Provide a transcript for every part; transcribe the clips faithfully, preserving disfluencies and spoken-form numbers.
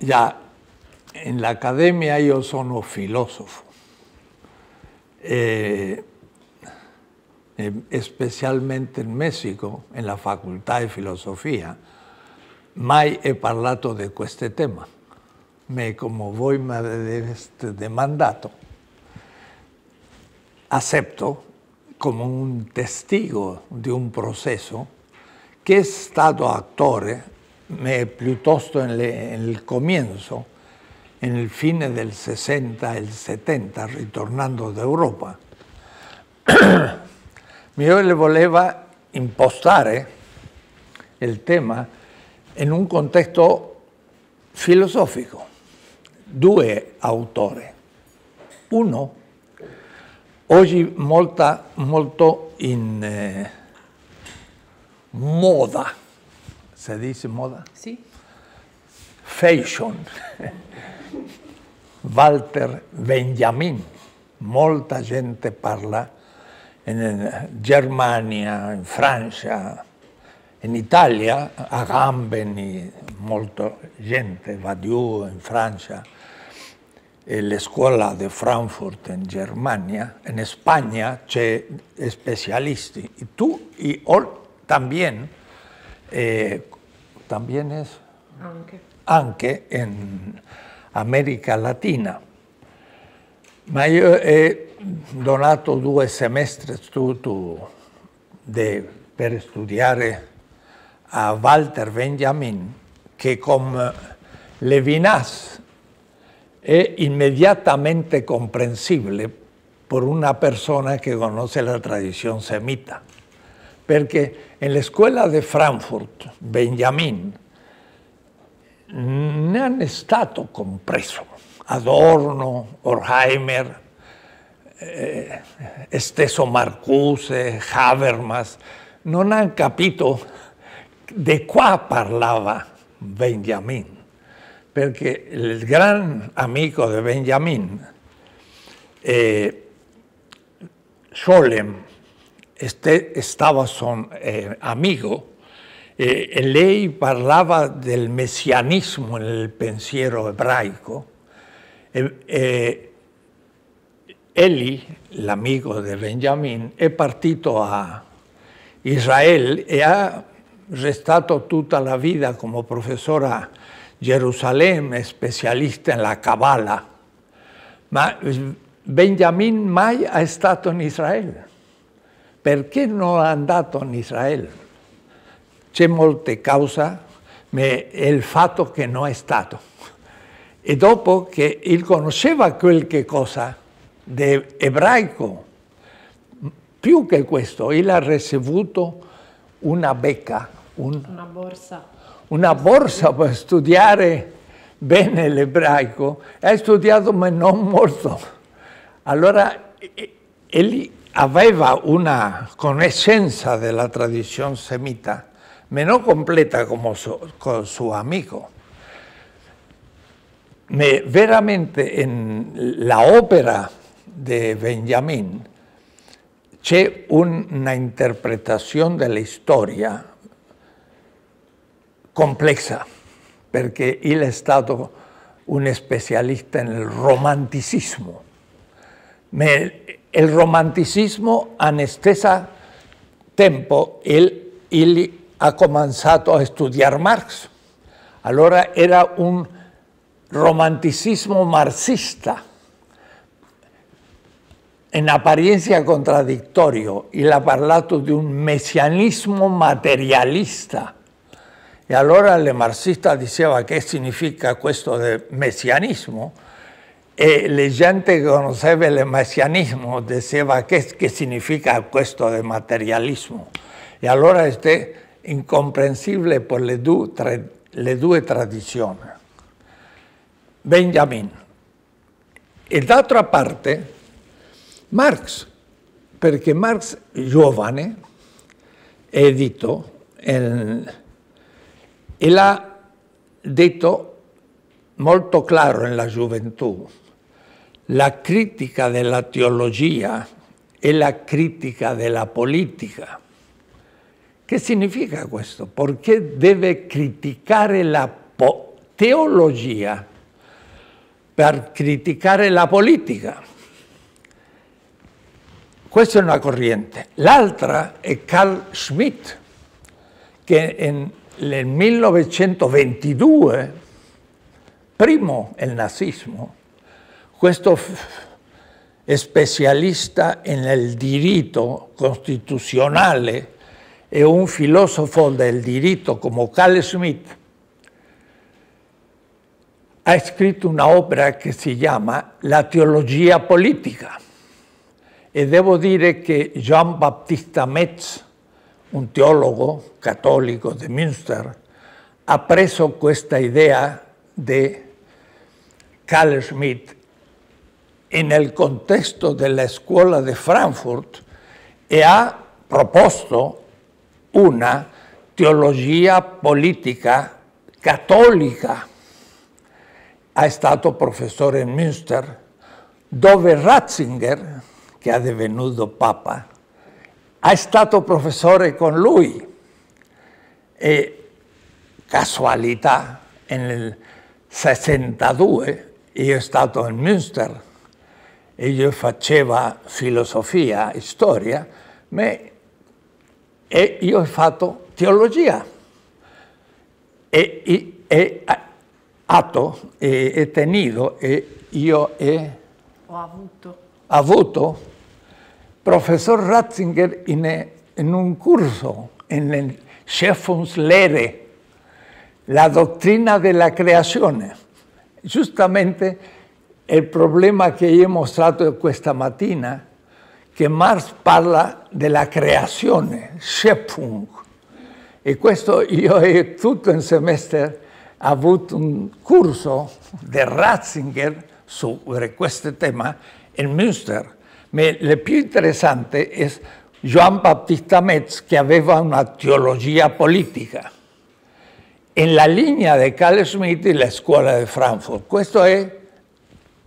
Ya, en la Accademia io sono filósofo, eh, especialmente en México, en la Facultad de Filosofía, mai he parlato de este tema. Me conmuovo de este de mandato. Acepto como un testigo di un processo che è stato attore, me, piuttosto nel comienzo, nel fine del sessanta e il settanta, ritornando d'Europa. Io le voleva impostare il tema in un contesto filosofico. Due autori. Uno, oggi molta, molto in eh, moda, si dice moda? Sì. Fashion. Walter Benjamin. Molta gente parla in Germania, in Francia, in Italia, Agamben, molta gente, Badiou in Francia, la scuola di Frankfurt in Germania, in Spagna c'è specialisti, e tu e también, eh, también es anche. Anche in America Latina. Ma io ho donato due semestri tu, tu, de, per studiare a Walter Benjamin, che con Levinas è immediatamente comprensibile per una persona che conosce la tradizione semita. Perché nella scuola di Frankfurt, Benjamin non è stato compreso. Adorno, Horkheimer, eh, Esteso Marcuse, Habermas, non hanno capito di qua parlava Benjamin, perché il gran amico di Benjamin, eh, Scholem, este, stava son eh, amico, eh, e lei parlava del messianismo nel pensiero ebraico. Eh, eh, Eli, l'amico di Benjamin, è partito a Israele e ha restato tutta la vita come professore a Gerusalemme, specialista nella Kabbalah. Ma Benjamin mai è stato in Israele. Perché non è andato in Israele? C'è molte cause, ma è il fatto che non è stato. E dopo che il conosceva qualche cosa di ebraico, più che questo, il ha ricevuto una becca, un, una borsa, una borsa per studiare bene l'ebraico. Ha studiato ma non molto. Allora, egli aveva una conoscenza della tradizione semita, ma non completa come il suo amico. Ma veramente nell'opera di Benjamin c'è una interpretazione della storia complessa, perché il è stato un specialista nel romanticismo. Ma il romanticismo allo stesso tempo il, il ha cominciato a studiare Marx. Allora era un romanticismo marxista, in apparenza contraddittorio. Il ha parlato di un messianismo materialista. E allora il marxista diceva che significa questo di messianismo, e la gente che conosceva il messianismo diceva che, che significa questo di materialismo. E allora è incomprensibile per le due, tra, le due tradizioni. Benjamin. E d'altra parte Marx, perché Marx giovane è detto, e l'ha detto molto chiaro nella gioventù, la critica della teologia e la critica della politica. Che significa questo? Perché deve criticare la teologia per criticare la politica. Questa è una corrente. L'altra è Carl Schmitt, che nel millenovecento ventidue, primo il nazismo, questo especialista nel diritto costituzionale e un filosofo del diritto come Carl Schmitt, ha scritto un'opera che si chiama La teologia politica. E devo dire che Jean Baptista Metz, un teologo cattolico di Münster, ha preso questa idea di Carl Schmitt e nel contesto della scuola di Frankfurt e ha proposto una teologia politica cattolica. È stato professore in Münster, dove Ratzinger, che è divenuto Papa, è stato professore con lui. E casualità, nel sessantadue io sono stato in Münster e io facevo filosofia, storia, ma e io ho fatto teologia. E, e, e atto e, e tenuto e io e ho avuto. avuto professor Ratzinger in, in un curso, in Schöpfungslehre, la dottrina della creazione. Giustamente il problema che io ho mostrato questa mattina, che Marx parla della creazione, Schöpfung, e questo io ho tutto il semestre ha avuto un corso di Ratzinger su questo tema in Münster. Ma il più interessante è Jean Baptista Metz, che aveva una teologia politica, in la linea di Carl Schmitt e la scuola di Frankfurt. Questo è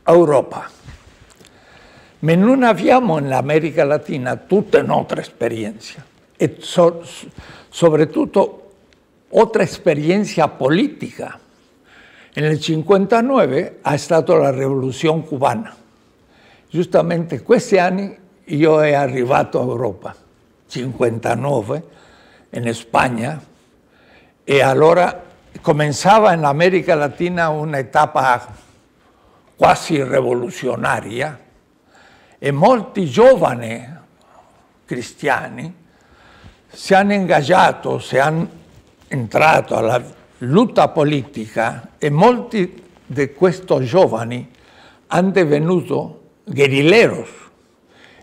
Europa. Ma non abbiamo in America Latina tutta un'altra esperienza, e so, soprattutto otra experiencia política. En el cincuantanove ha estado la Revolución Cubana. Justamente questi anni yo he arrivato a Europa, cinquantanove, en España, y allora comenzaba en América Latina una etapa quasi revolucionaria, y molti giovani cristiani se han engaggiato, se han entrato alla lotta politica, e molti di questi giovani hanno divenuto guerrilleros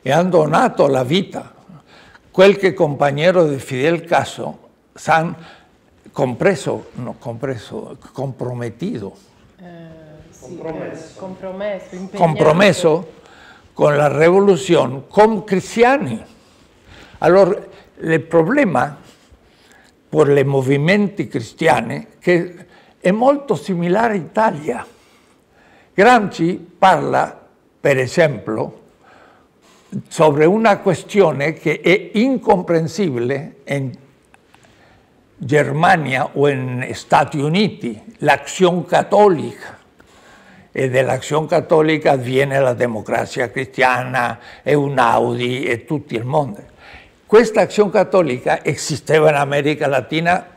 e hanno donato la vita. Qualche compagno di Fidel Castro si è compreso, no, compreso, compromesso, eh, sì, compromesso. compromesso, compromesso con la rivoluzione, con cristiani. Allora, il problema per i movimenti cristiani, che è molto similare all'Italia. Gramsci parla, per esempio, sobre una questione che è incomprensibile in Germania o in Stati Uniti, l'azione cattolica. E dell'azione cattolica viene la democrazia cristiana, e un Audi, e tutto il mondo. Questa azione cattolica esisteva in America Latina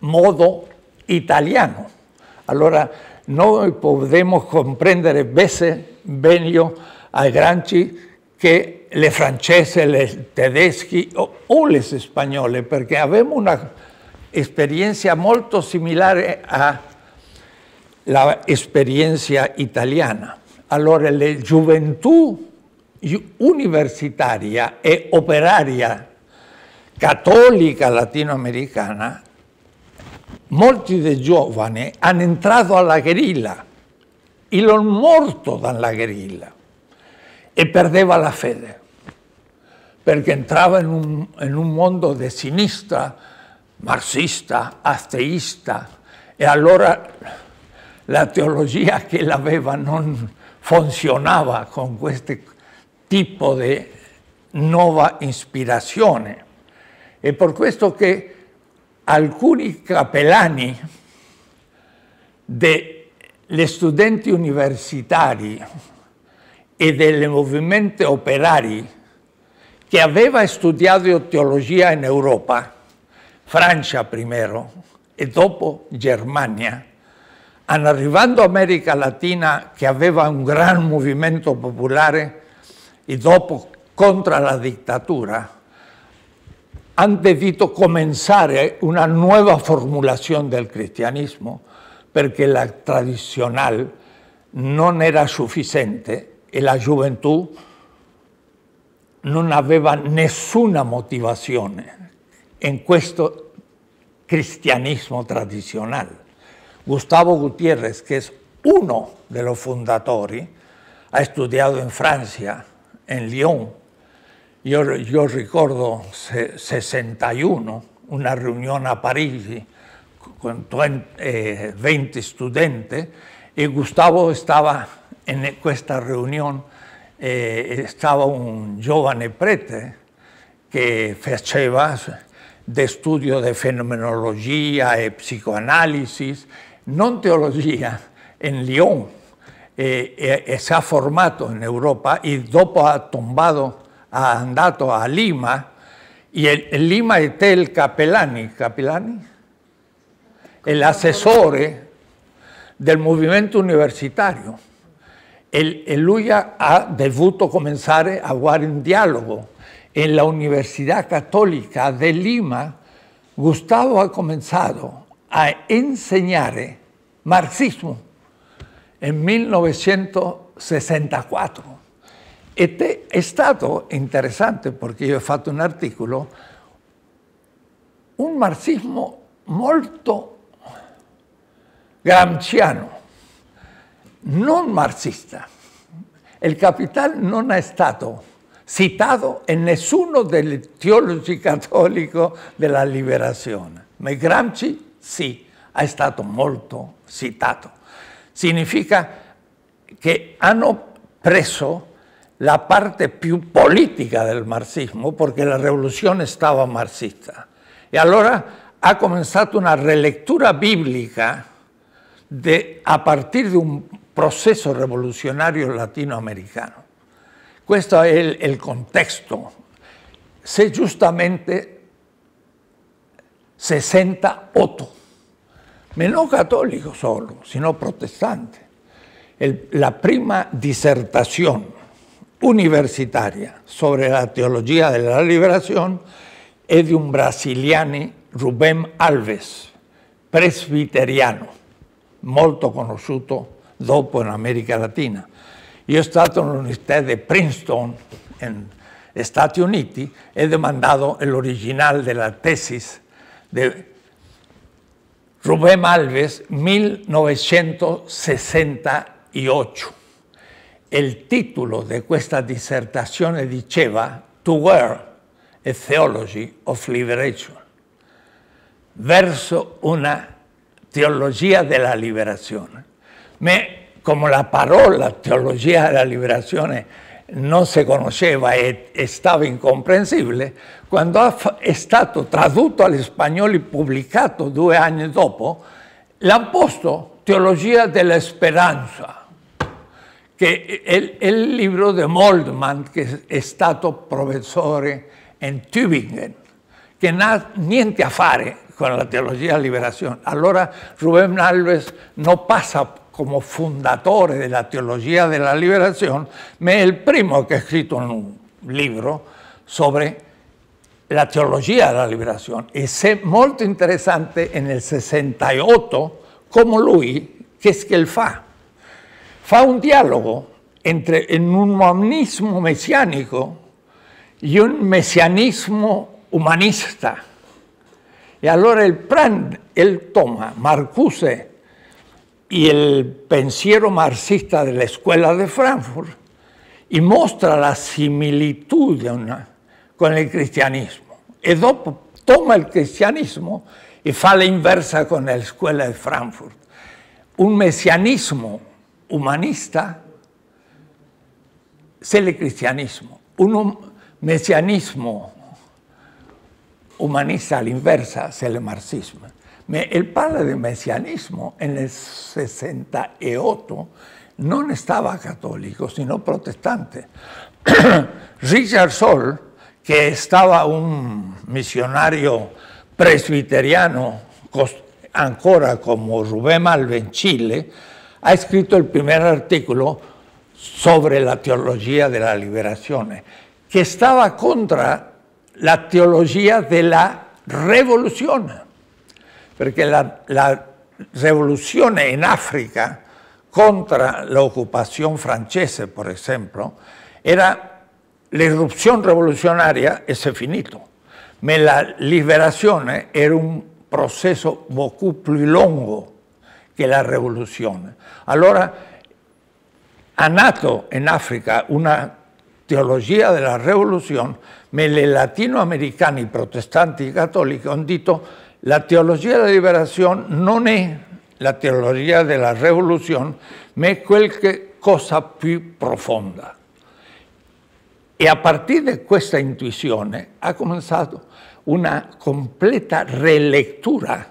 modo italiano. Allora noi possiamo comprendere meglio a Gramsci che le francesi, le tedeschi o, o le spagnole, perché abbiamo un'esperienza molto similare all'esperienza italiana. Allora la gioventù universitaria e operaria cattolica latinoamericana, molti dei giovani hanno entrato alla guerriglia e l'hanno morto dalla guerriglia e perdeva la fede, perché entrava in un, in un mondo di sinistra, marxista, ateista, e allora la teologia che l'aveva non funzionava con queste tipo di nuova ispirazione. È per questo che alcuni capellani degli studenti universitari e del movimento operari che aveva studiato teologia in Europa, Francia primero e dopo Germania, arrivando all'America Latina che aveva un gran movimento popolare e dopo contro la dittatura, hanno dovuto cominciare una nuova formulazione del cristianesimo perché la tradizionale non era sufficiente e la gioventù non aveva nessuna motivazione in questo cristianesimo tradizionale. Gustavo Gutiérrez, che è uno dei fondatori, ha studiato in Francia, in Lyon. Io, io ricordo nel sessantuno una riunione a Parigi con venti studenti e Gustavo stava in questa riunione, eh, stava un giovane prete che faceva di studio di fenomenologia e psicoanalisi, non teologia, in Lyon, e, e, e si è formato in Europa e dopo ha tombato, ha andato a Lima, e il, Lima è il Capellani, Capellani? L'assessore del movimento universitario, e, e lui ha dovuto cominciare a fare un dialogo. En la Universidad Católica de Lima, Gustavo ha comenzado a enseñar marxismo en mil novecento sessantaquattro. Este è stato interessante perché io ho fatto un articolo, un marxismo molto gramsciano, non marxista. Il Capital non è stato citato in nessuno dei teologi cattolici della liberazione, ma Gramsci sì, è stato molto citato. Significa che hanno preso la parte più politica del marxismo, perché la rivoluzione stava marxista. E allora ha cominciato una rilettura biblica de, a partire da un processo rivoluzionario latinoamericano. Questo è il, il contesto. Se giustamente sessantotto, ma non cattolico solo, sino protestante. Il, la prima dissertazione universitaria sobre la teologia della liberazione è di un brasiliano, Rubén Alves, presbiteriano, molto conosciuto dopo in America Latina. Io sono stato all'Università di Princeton, negli Stati Uniti, e ho domandato l'originale della tesi di Rubén Alves, millenovecentosessantotto. Il titolo di questa dissertazione diceva To Wear a Theology of Liberation, verso una teologia della liberazione. Me Come la parola teologia della liberazione non si conosceva e stava incomprensibile, quando è stato tradotto all'espagnolo e pubblicato due anni dopo, l'hanno posto Teologia della Speranza, che è il libro di Moltmann, che è stato professore in Tübingen, che non ha niente a fare con la teologia della liberazione. Allora Rubén Alves non passa come fondatore della teologia della liberazione, ma è il primo che ha scritto un libro sobre la teologia della liberazione. E è molto interessante nel sessantotto come lui, che è che fa? Fa un dialogo entre un umanismo messianico e un messianismo umanista. E allora il prende, il toma Marcuse y el pensiero marxista de la Escuela de Frankfurt y muestra la similitud con el cristianismo. Y dopo toma el cristianismo y fa la inversa con la Escuela de Frankfurt. Un mesianismo humanista es el cristianismo. Un mesianismo humanista a la inversa es el marxismo. Il parla di messianismo e nel sessantotto non stava cattolico, sino protestante. Richard Sol, che estaba un misionario presbiteriano, ancora como Rubén Alve en Chile, ha escrito el primer artículo sobre la teología de la liberación, que estaba contra la teología de la revolución, porque la, la revolución en África contra la ocupación francesa, por ejemplo, era la irrupción revolucionaria es finito, ma la liberazione era un proceso molto più lungo che la rivoluzione. Allora, ha nato in Africa una teologia della rivoluzione, ma i latinoamericani, protestanti e cattolici, hanno detto la teologia della liberazione non è la teologia della rivoluzione, ma è qualcosa più profonda. E a partir de questa intuizione ha cominciato una completa relectura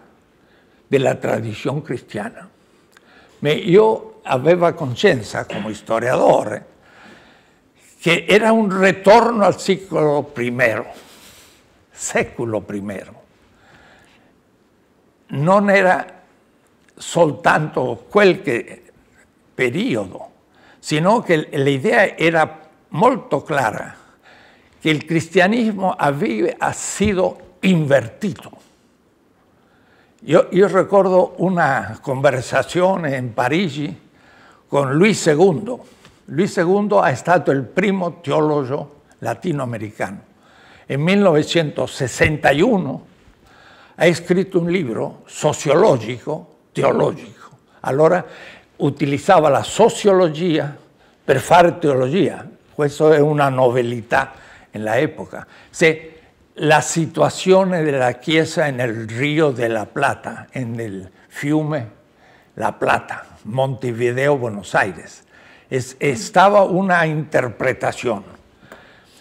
della tradizione cristiana. Ma io avevo coscienza, come historiador, che era un ritorno al secolo primero, secolo primero. Non era soltanto quel periodo, sino che l'idea era molto clara, che il cristianismo aveva sido invertito. Io, io ricordo una conversazione in Parigi con Luis secondo. Luis secondo è stato il primo teologo latinoamericano. In millenovecentosessantuno ha scritto un libro sociologico, teologico. Allora utilizzava la sociologia per fare teologia. Eso es una novedad en la época. Se, la situación de la Chiesa en el Río de la Plata, en el Fiume La Plata, Montevideo, Buenos Aires, es, estaba una interpretación.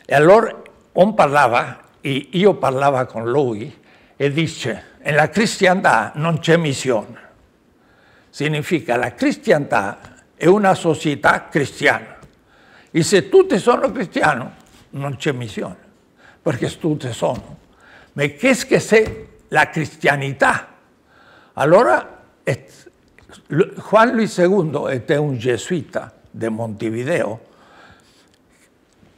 Allora, on parlava, y yo parlava con lui, e dice, en la cristiandad non c'è misión. Significa, la cristiandad è una società cristiana. E se tutti sono cristiani, non c'è missione, perché tutti sono. Ma che è che la cristianità? Allora, Juan Luis secondo è un gesuita di Montevideo,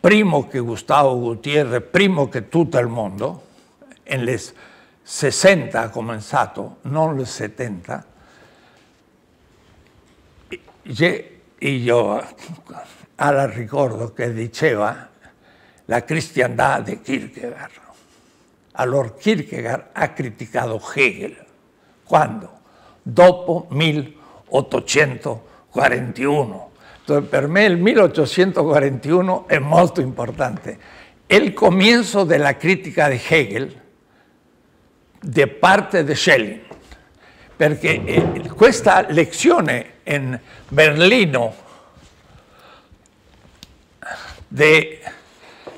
primo che Gustavo Gutiérrez, primo che tutto il mondo, nel sessanta ha cominciato, non nel settanta, e io ahora recuerdo que diceva la cristiandad de Kierkegaard. Allora Kierkegaard ha criticado Hegel. ¿Cuándo? Dopo milleottocentoquarantuno. Entonces, para mí el milleottocentoquarantuno es muy importante. El comienzo de la crítica de Hegel de parte de Schelling. Porque esta lección en Berlino de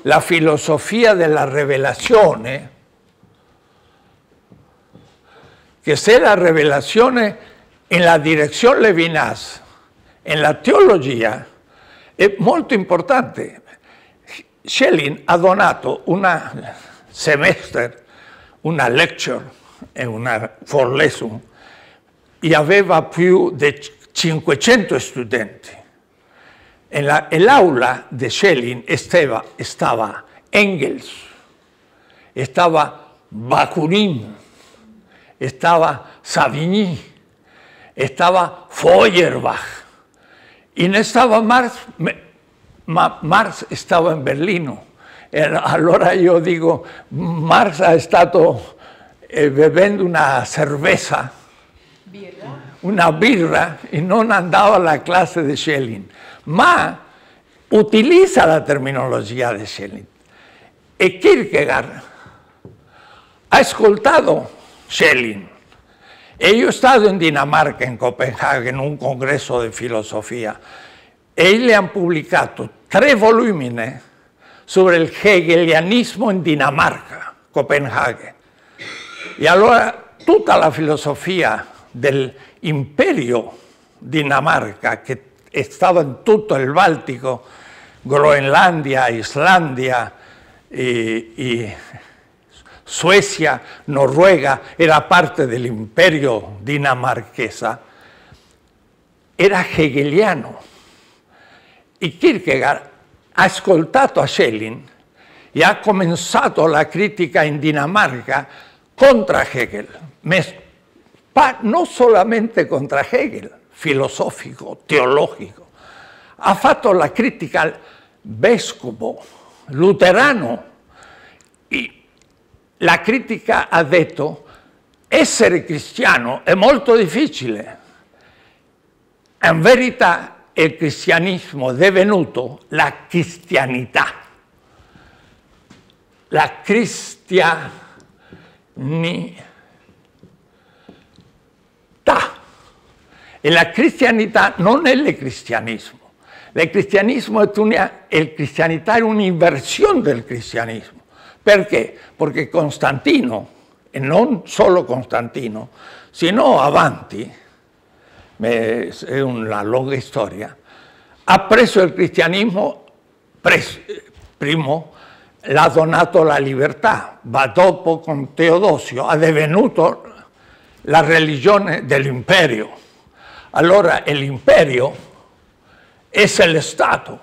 la filosofía de la revelación, que sea la revelación en la dirección Levinas, en la teología, es muy importante. Schelling ha donato una semestre, una lecture, una forlesum, y aveva più di cinquecento studenti. En la, el aula de Schelling estaba, estaba Engels, estaba Bakunin, estaba Savigny, estaba Feuerbach, y no estaba Marx, Marx estaba en Berlino. Allora yo digo, Marx ha estado eh, bebiendo una cerveza, una birra, y no andaba a la clase de Schelling. Ma utilizza la terminologia di Schelling. E Kierkegaard ha ascoltato Schelling. E io sono stato in Dinamarca, in Copenaghen, in un congresso di filosofia, e gli hanno pubblicato tre volumi sobre il hegelianismo in Dinamarca, Copenaghen. E allora tutta la filosofia dell'imperio Dinamarca, che stava in tutto il Baltico, Groenlandia, Islandia e, e Suecia, Noruega, era parte dell'imperio dinamarchese, era hegeliano. E Kierkegaard ha ascoltato a Schelling e ha cominciato la critica in Dinamarca contra Hegel, non solamente contra Hegel, filosofico, teologico, ha fatto la critica al vescovo luterano e la critica ha detto essere cristiano è molto difficile, in verità il cristianesimo è divenuto la cristianità, la cristianità. E la cristianità non è il cristianesimo, il cristianesimo è una, il cristianità è un'inversione del cristianesimo. Perché? Perché Costantino, e non solo Costantino, sino avanti, è una lunga storia, ha preso il cristianesimo, preso, primo l'ha donato la libertà, ma dopo con Teodosio è divenuto la religione dell'imperio. Allora l'imperio è lo Stato,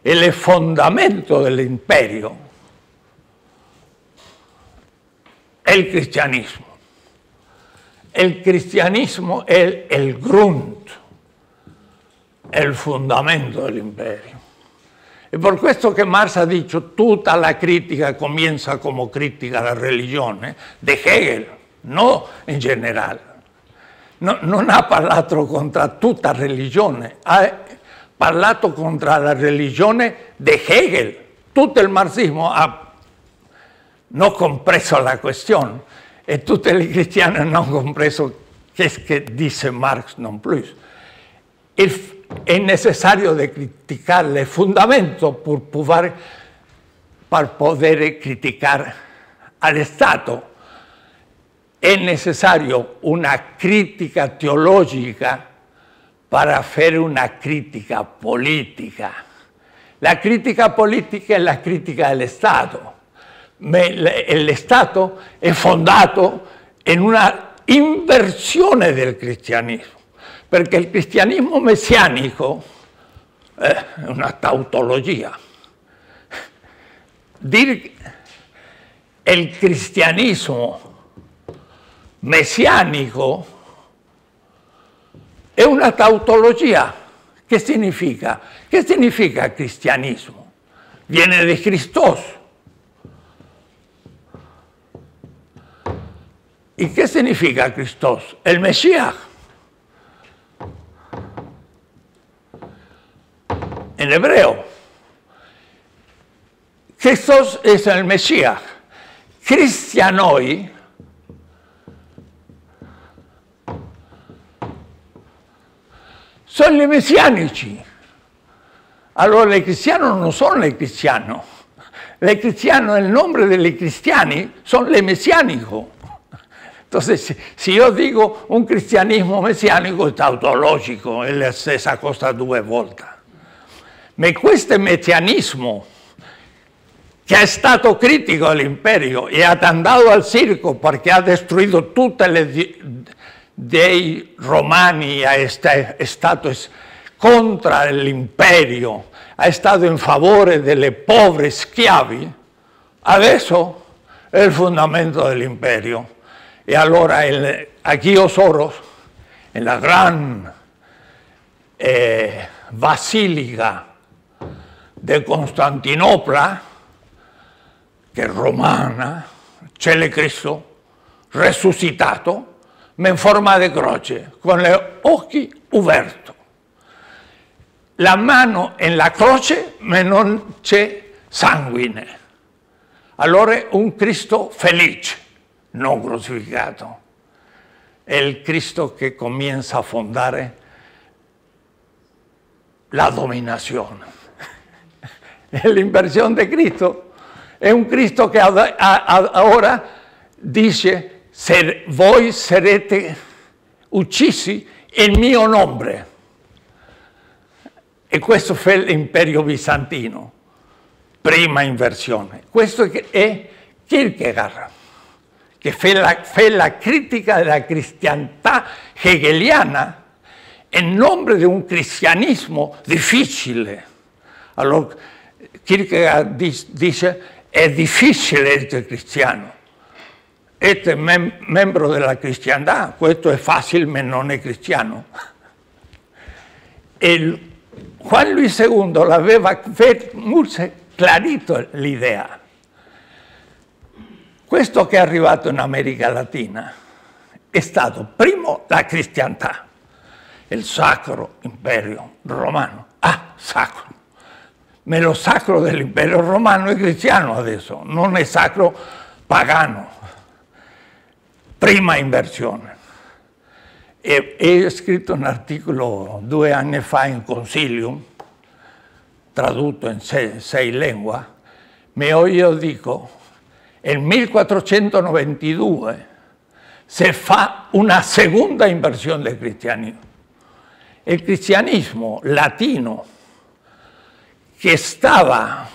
è il fondamento dell'imperio, è il cristianesimo. El cristianismo es el grunt, el fundamento del imperio. Y por esto que Marx ha dicho, toda la crítica comienza como crítica a la religión, ¿eh? De Hegel, no en general. No, non ha parlato contra tutta religione, ha parlato contra la religione de Hegel. Tutto il marxismo ha no compreso la cuestión. E tutti i cristiani non hanno compreso che che dice Marx non plus. Il, è necessario di criticare il fondamento per poter, per poter criticare al Stato. È necessario una critica teologica per fare una critica politica. La critica politica è la critica del Stato. El Estado es fundado en una inversión del cristianismo, porque el cristianismo mesiánico es eh, una tautología. Dir el cristianismo mesiánico es una tautología. ¿Qué significa? ¿Qué significa cristianismo? Viene de Cristo. ¿Y qué significa Cristo? El Mesías. En hebreo. Cristo es el Mesías. Cristianoi son los mesianici. Allora, los cristianos no son los cristianos. Los cristianos, el nombre de los cristianos, son los mesiánicos. Entonces, si yo digo un cristianismo mesiánico, es tautológico, es esa cosa dos veces. Me cuesta mesianismo, que ha estado crítico al imperio y ha andado al circo porque ha destruido tutte le dei romani, ha estado contra el imperio, ha estado en favor de los pobres schiavi, adesso es el fundamento del imperio. Y ahora el, aquí Osoros, en la gran eh, basílica de Constantinopla, que es romana, c'è il Cristo resucitato, ma in forma di croce, con gli occhi aperti. La mano en la croce, ma non c'è sanguine. Allora è un Cristo felice. No crucificado, el Cristo que comienza a fundar la dominación. La inversión de Cristo es un Cristo que ahora dice ser, voi sarete uccisi in mio nome. E questo fu l'imperio bizantino, prima inversione. Questo è Kierkegaard, che fa la, fa la critica della cristianità hegeliana in nome di un cristianismo difficile. Allora Kierkegaard dice: è difficile essere cristiano, essere mem membro della cristianità, questo è facile ma non è cristiano. Il Juan Luis secondo l'aveva molto chiarito l'idea. Questo che è arrivato in America Latina è stato primo la cristianità, il sacro imperio romano, ah sacro. Ma lo sacro dell'impero romano è cristiano adesso, non è sacro pagano. Prima inversione. E, e ho scritto un articolo due anni fa in Consilium, tradotto in sei, sei lingue, ma io dico, nel millequattrocentonovantadue si fa una seconda inversione del cristianesimo. Il cristianesimo latino, que estaba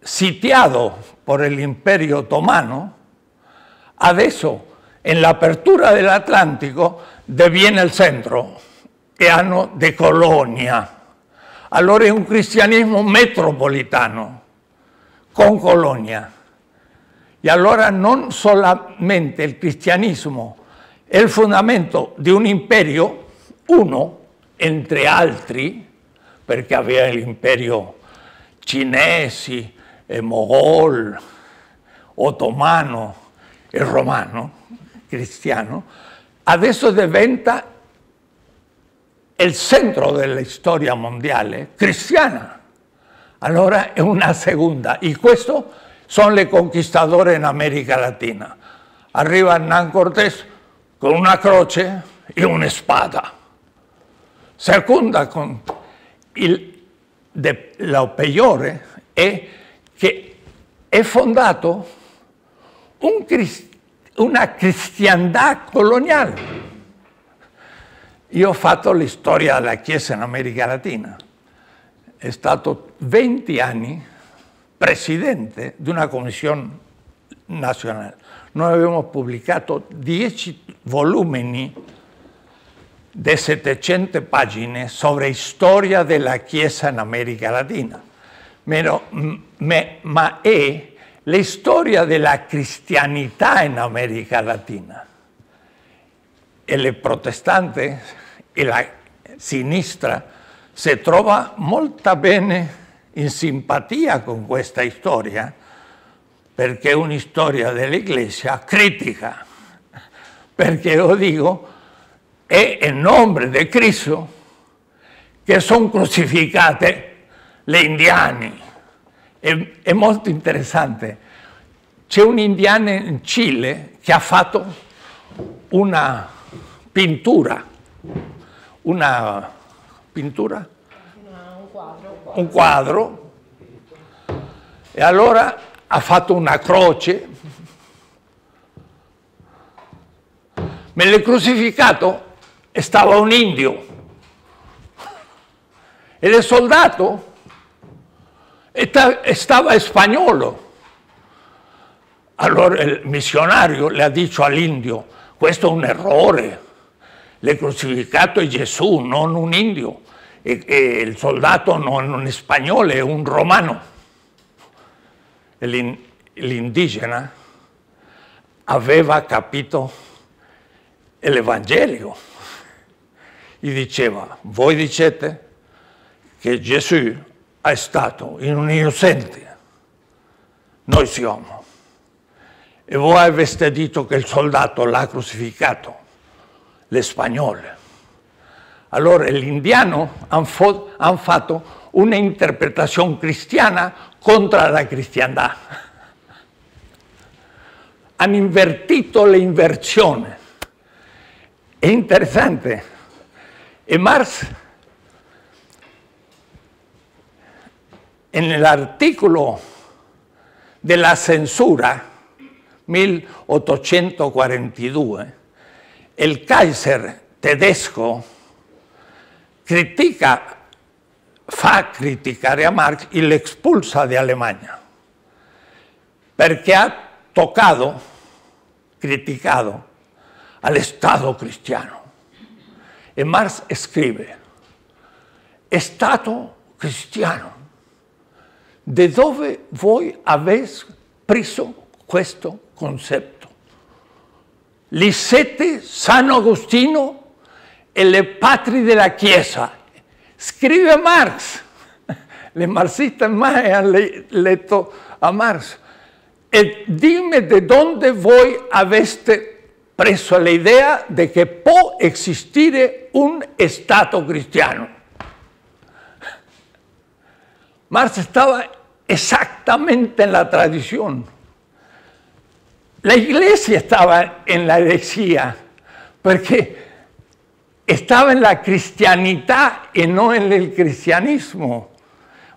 sitiado por el Imperio Otomano, a eso, en la apertura del Atlántico, deviene el centro, que ano de colonia. Allora es un cristianismo metropolitano, con colonia. Y allora no solamente el cristianismo, el fundamento de un imperio, uno, entre altri, perché aveva l'imperio cinese, mogol, ottomano e romano, cristiano, adesso diventa il centro della storia mondiale cristiana. Allora è una seconda, e questo sono le conquistadore in America Latina. Arriva Hernán Cortés con una croce e una spada. Seconda con... Il, de, lo peggiore è che è fondato un crist, una cristianità coloniale. Io ho fatto la storia della Chiesa in America Latina. È stato venti anni presidente di una commissione nazionale. Noi abbiamo pubblicato dieci volumi de settecento pagine sobre storia della Chiesa in America Latina, ma, ma, ma è la storia della cristianità in America Latina. Il protestante e la sinistra si trova molto bene in simpatia con questa storia, perché è una storia dell'Iglesia critica, perché lo dico, è in nome di Cristo che sono crucificati gli indiani. È, è molto interessante. C'è un indiano in Cile che ha fatto una pintura, una pintura? No, un quadro. Un quadro. E allora ha fatto una croce. Me l'è crucificato. Stava un indio, e il soldato stava spagnolo. Allora il missionario le ha detto all'indio: questo è un errore, l'è crucificato Gesù, non un indio, e, e il soldato non è spagnolo, è un romano. L'indigena aveva capito l'Evangelio. E diceva: voi dicete che Gesù è stato un innocente, noi siamo. E voi avete detto che il soldato l'ha crucificato, lo spagnolo. Allora l'indiano ha fatto un'interpretazione cristiana contro la cristianità. Hanno invertito l'inversione. È interessante. E Marx, en el artículo de la censura, milleottocentoquarantadue, il Kaiser tedesco critica, fa criticare a Marx y le expulsa de Alemania, porque ha tocado, criticado al Estado cristiano. Y Marx escribe, Estado cristiano, ¿de dove voi habéis preso questo concepto? Lisette, San Agostino e le patrie della Chiesa. Scrive Marx, le marxiste mai hanno letto a Marx, e dime de dónde voi aveste preso la idea de que può esistere un Stato cristiano. Marx estaba exactamente en la tradición. La Iglesia estaba en la herejía, porque estaba en la cristianidad y no en el cristianismo.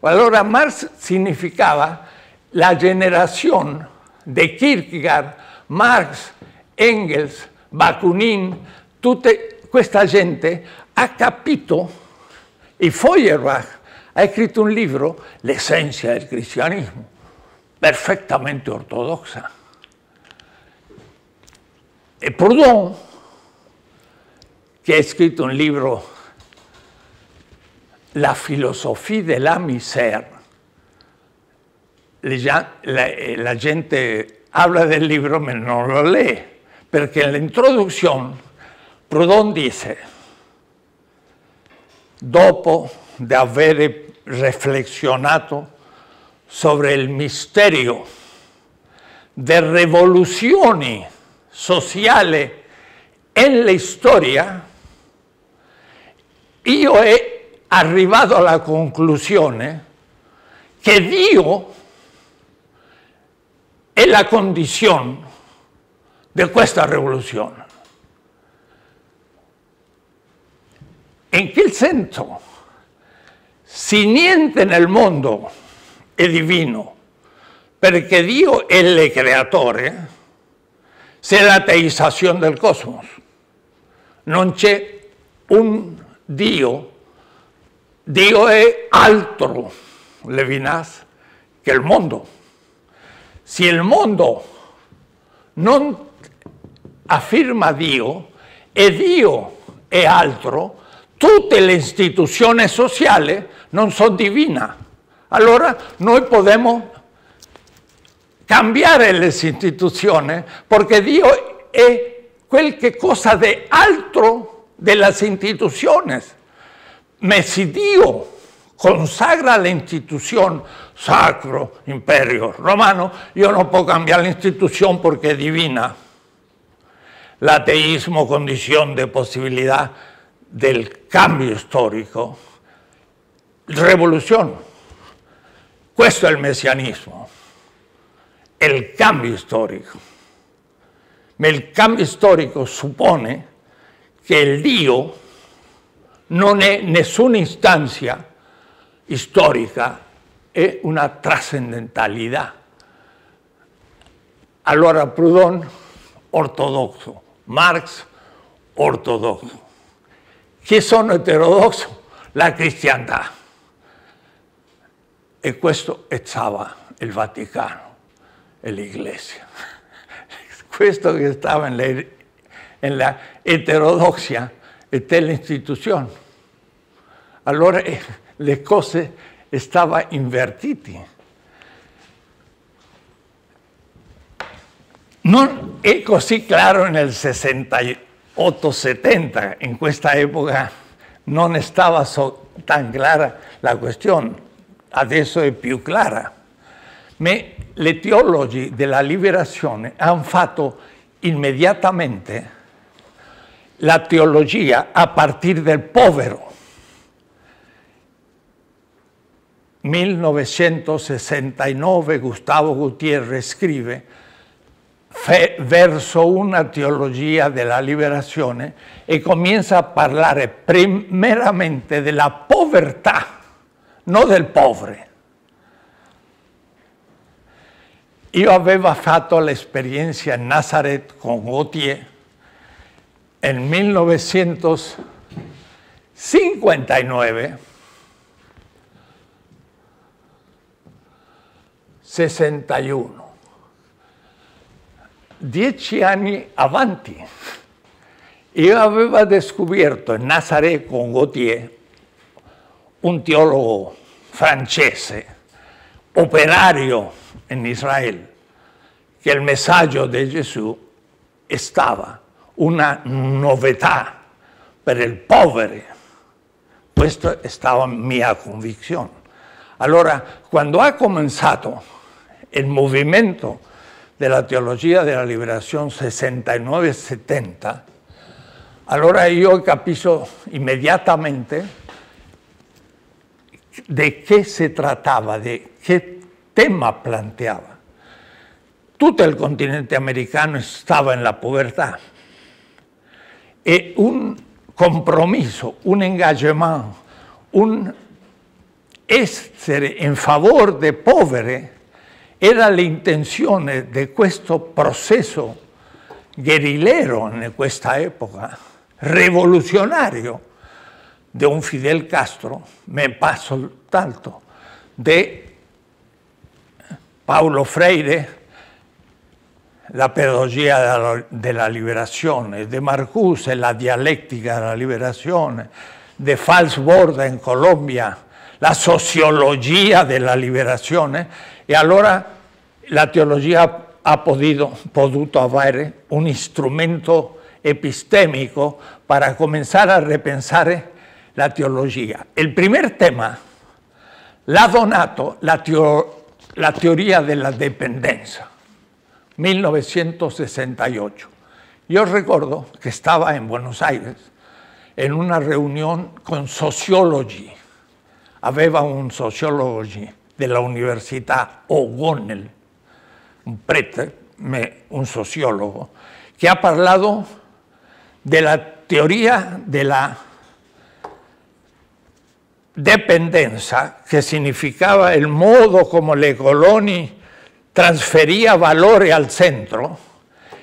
Ahora, Marx significaba la generación de Kierkegaard, Marx, Engels, Bakunin, tutte questa gente ha capito, y Feuerbach ha escrito un libro, La esencia del cristianismo, perfectamente ortodoxa. Y Proudhon, que ha escrito un libro, La filosofía de la miseria. La, la, la gente habla del libro, pero no lo lee, porque en la introducción Proudhon dice, dopo de haber reflexionado sobre el misterio de revoluciones sociales en la historia, io he arrivato alla conclusione che Dio è la condizione di questa rivoluzione. In che senso? Se niente nel mondo è divino, perché Dio è il creatore, c'è l'ateizzazione del cosmos. Non c'è un Dio, Dio è altro, Levinas, che il mondo. Se il mondo non afferma Dio e Dio è altro, tutte le istituzioni sociali non sono divine. Allora noi possiamo cambiare le istituzioni perché Dio è qualcosa di altro de las instituciones. Si Dios consagra la institución sacro, imperio romano, yo no puedo cambiar la institución porque es divina. El ateísmo, condición de posibilidad del cambio histórico, revolución. Esto es el mesianismo, el cambio histórico. El cambio histórico supone che il Dio non è nessuna istanza storica, è una trascendentalità. Allora Proudhon, ortodosso, Marx, ortodosso. Chi sono eterodosso? La cristianità. E questo stava il Vaticano e l'Iglesia. Questo che stava nella en la heterodoxia está la institución. Allora las cosas estaban invertidas. No es así claro en el sessantotto settanta, en esta época no estaba so tan clara la cuestión, adesso es más clara. Pero los teólogos de la liberación han hecho inmediatamente la teología a partir del povero. millenovecentosessantanove, Gustavo Gutiérrez scrive verso una teología de la liberación y comienza a parlare primeramente de la povertà, no del pobre. Io aveva fatto l'esperienza a Nazareth con Gautier nel millenovecentocinquantanove. sessantuno, dieci anni avanti, io avevo descoperto in Nazareth con Gautier un teologo francese, operario in Israele, che il messaggio di Gesù stava una novità per il povero. Questa stava mia convinzione. Allora, quando ha cominciato el movimiento de la teología de la liberación sessantanove settanta, ahora yo capizo inmediatamente de qué se trataba, de qué tema planteaba. Todo el continente americano estaba en la pubertad. Y un compromiso, un engagement, un estere en favor de pobres, era la intenzione di questo processo guerrillero in questa epoca, rivoluzionario, di un Fidel Castro, me passo tanto, di Paulo Freire, la pedagogia della liberazione, di Marcuse, la dialettica della liberazione, di Falsborda in Colombia, la sociologia della liberazione. E allora la teologia ha potuto, potuto avere un strumento epistemico per cominciare a ripensare la teologia. Il primo tema l'ha donato la, teo, la teoria della dipendenza, millenovecentosessantotto. Io ricordo che stava in Buenos Aires in una riunione con sociologi, aveva un sociologo della Università O'Connell, un prete, un sociologo, che ha parlato della teoria della dipendenza, che significava il modo come le colonie trasferiva valore al centro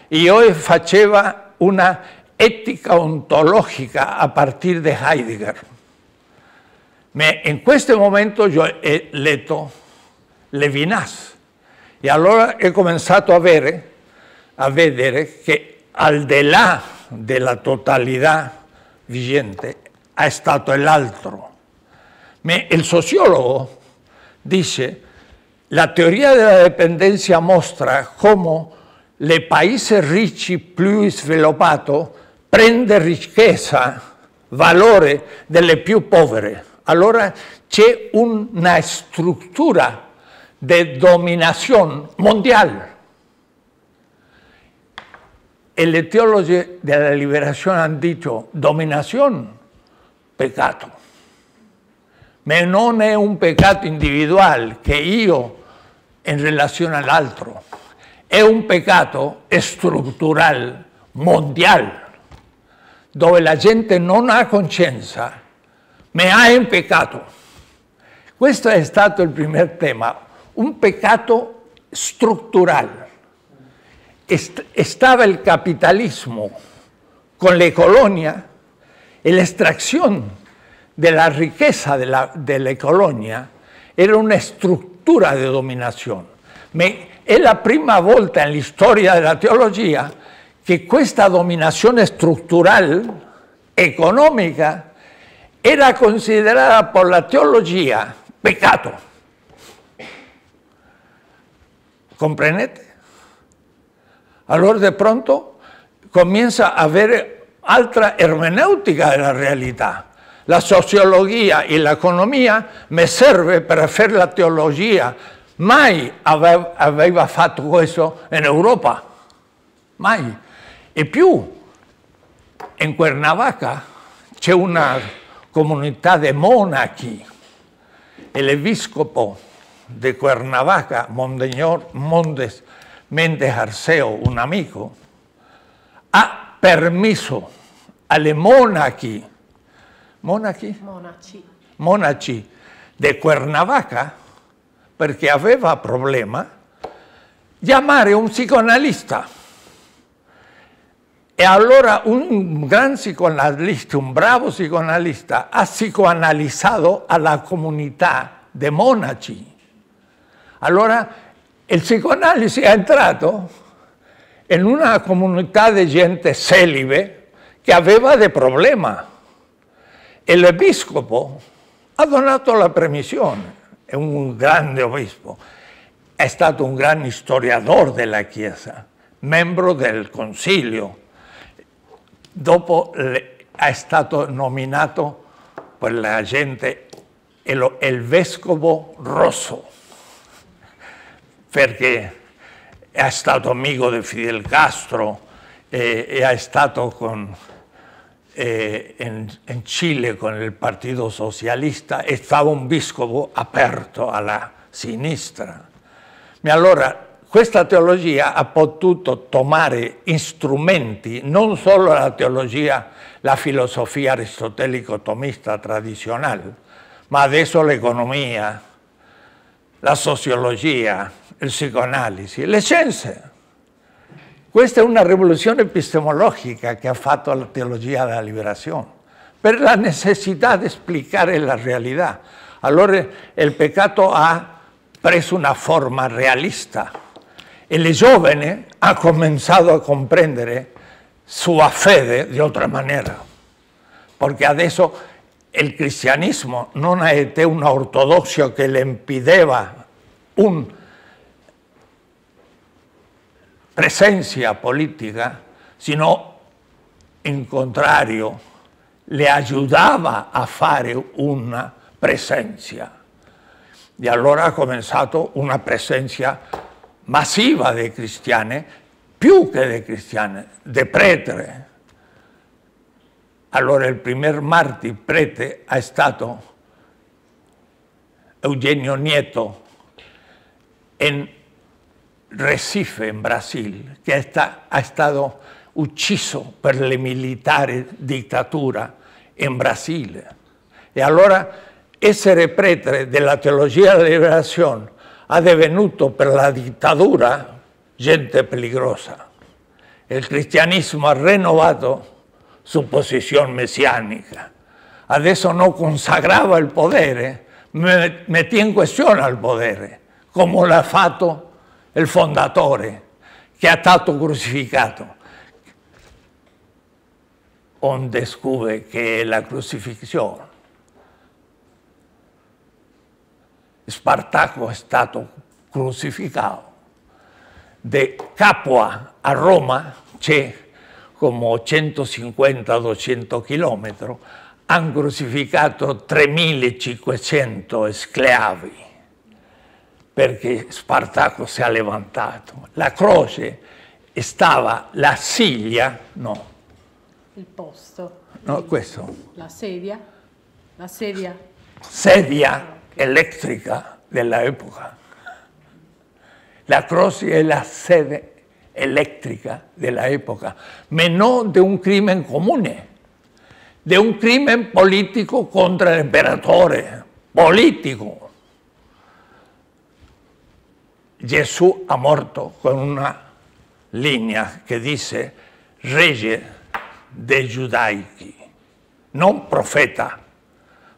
e oggi faceva una etica ontologica a partire da Heidegger. Me, en este momento yo he leído Levinas y ahora he comenzado a ver, a ver que al de la, de la totalidad vigente ha estado el otro. Me, el sociólogo dice, la teoría de la dependencia muestra cómo los países ricos más desarrollados prenden riqueza, valores de los más pobres. Allora c'è una struttura di dominazione mondiale. E le teologie della liberazione hanno detto dominazione, peccato. Ma non è un peccato individuale che io in relazione all'altro, è un peccato strutturale, mondiale, dove la gente non ha coscienza. Me ha impeccato. Questo è stato il primo tema, un peccato strutturale. Stava il capitalismo con le colonie e l'estrazione della ricchezza delle colonie era una struttura di dominazione. Ma è la prima volta nella storia della teologia che questa dominazione strutturale, economica, era considerada por la teología pecado. ¿Comprendete? Ahora de pronto comienza a haber otra hermenéutica de la realidad. La sociología y la economía me sirve para hacer la teología. Mai aveva fatto eso en Europa. Mai. Y più, en Cuernavaca c'è una comunità di monaci e l'episcopo di Cuernavaca, Monseñor Montes Méndez Arceo, un amico, ha permesso alle monaci, monaci? Monaci. monaci di Cuernavaca, perché aveva problema, chiamare un psicoanalista. E allora un gran psicoanalista, un bravo psicoanalista, ha psicoanalizzato alla comunità dei monaci. Allora il psicoanalisi è entrato in una comunità di gente celibe che aveva dei problemi. E l'Episcopo ha donato la permissione, è un grande obispo, è stato un grande storiatore della Chiesa, membro del Consiglio. Dopo è stato nominato per la gente il, il vescovo Rosso, perché è stato amico di Fidel Castro e, e è stato con, eh, in, in Cile con il Partito Socialista, e stava un vescovo aperto alla sinistra. Ma allora questa teologia ha potuto tomare strumenti, non solo la teologia, la filosofia aristotelico-tomista tradizionale, ma adesso l'economia, la sociologia, il psicoanalisi, le scienze. Questa è una rivoluzione epistemologica che ha fatto la teologia della liberazione, per la necessità di spiegare la realtà. Allora il peccato ha preso una forma realista. E le giovani hanno cominciato a comprendere sua fede di otra manera, perché adesso il cristianismo non è una ortodoxia che le impedeva una presenza politica, sino in contrario le aiutava a fare una presenza. E allora ha cominciato una presenza massiva di cristiani, più che di cristiani, di prete. Allora il primo martire prete è stato Eugenio Nieto in Recife, in Brasile, che è stato ucciso per le militari dittatura in Brasile. E allora essere prete della teologia della liberazione ha divenuto per la dittatura gente pericolosa. Il cristianismo ha rinnovato sua posizione messianica. Adesso non consagrava il potere, metteva in questione il potere, come l'ha fatto il fondatore, che è stato crucificato. Onde scopre che la crucifissione, Spartaco è stato crucificato. Da Capua a Roma c'è come centocinquanta duecento chilometri, hanno crucificato tremilacinquecento schiavi, perché Spartaco si è levantato. La croce stava, la silla, no. Il posto. No, questo. La sedia. La sedia. Sedia elettrica dell'epoca. La croce è la sede elettrica dell'epoca, ma non di un crimine comune, di un crimine politico contro l'imperatore, politico. Gesù ha morto con una linea che dice Re dei Giudaici, non profeta,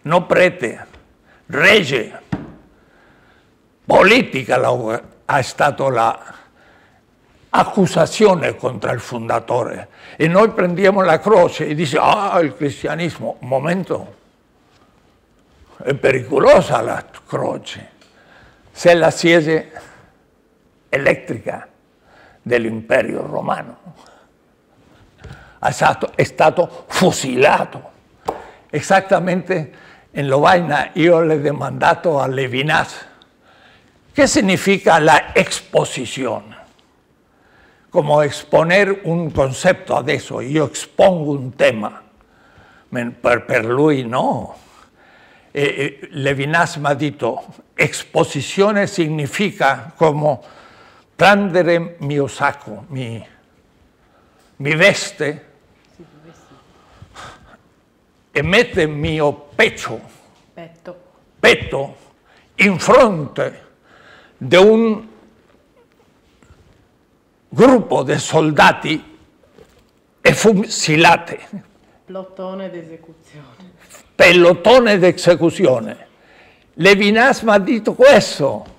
non prete. Regge, politica la, è stata l'accusazione contro il fondatore, e noi prendiamo la croce e dice ah, il cristianismo, un momento, è pericolosa la croce, se la sede elettrica dell'imperio romano, è stato, è stato fusilato, esattamente. In Lovaina io le ho domandato a Levinas che significa la esposizione, come esponer un concepto adesso, io espongo un tema, per, per lui no. E, e Levinas mi ha detto esposizione significa come prendere mio sacco, mi, mi veste, e mette il mio pecho, petto, petto in fronte di un gruppo di soldati e fusilate. Plotone d'esecuzione. Pelotone d'esecuzione. Levinas mi ha detto questo.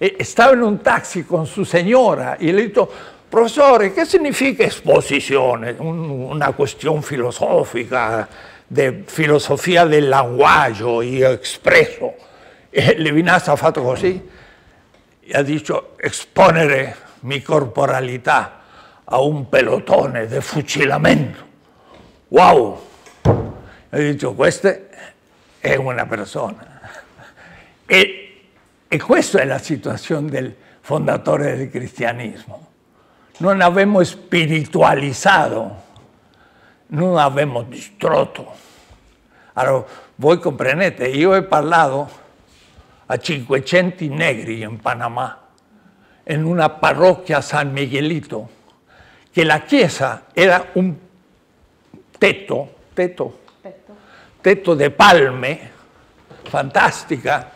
E stava in un taxi con sua signora e le ha detto: professore, che significa esposizione? Una questione filosofica, di filosofia del linguaggio, io espresso. E Levinas ha fatto così e ha detto: esponere mi corporalità a un pelotone di fucilamento. Wow! E ha detto: questa è una persona. E E questa è la situazione del fondatore del cristianismo. Non abbiamo spiritualizzato, non abbiamo distrutto. Allora, voi comprendete, io ho parlato a cinquecento negri in Panama, in una parrocchia San Miguelito, che la chiesa era un tetto, tetto, tetto, tetto di palme, fantastica,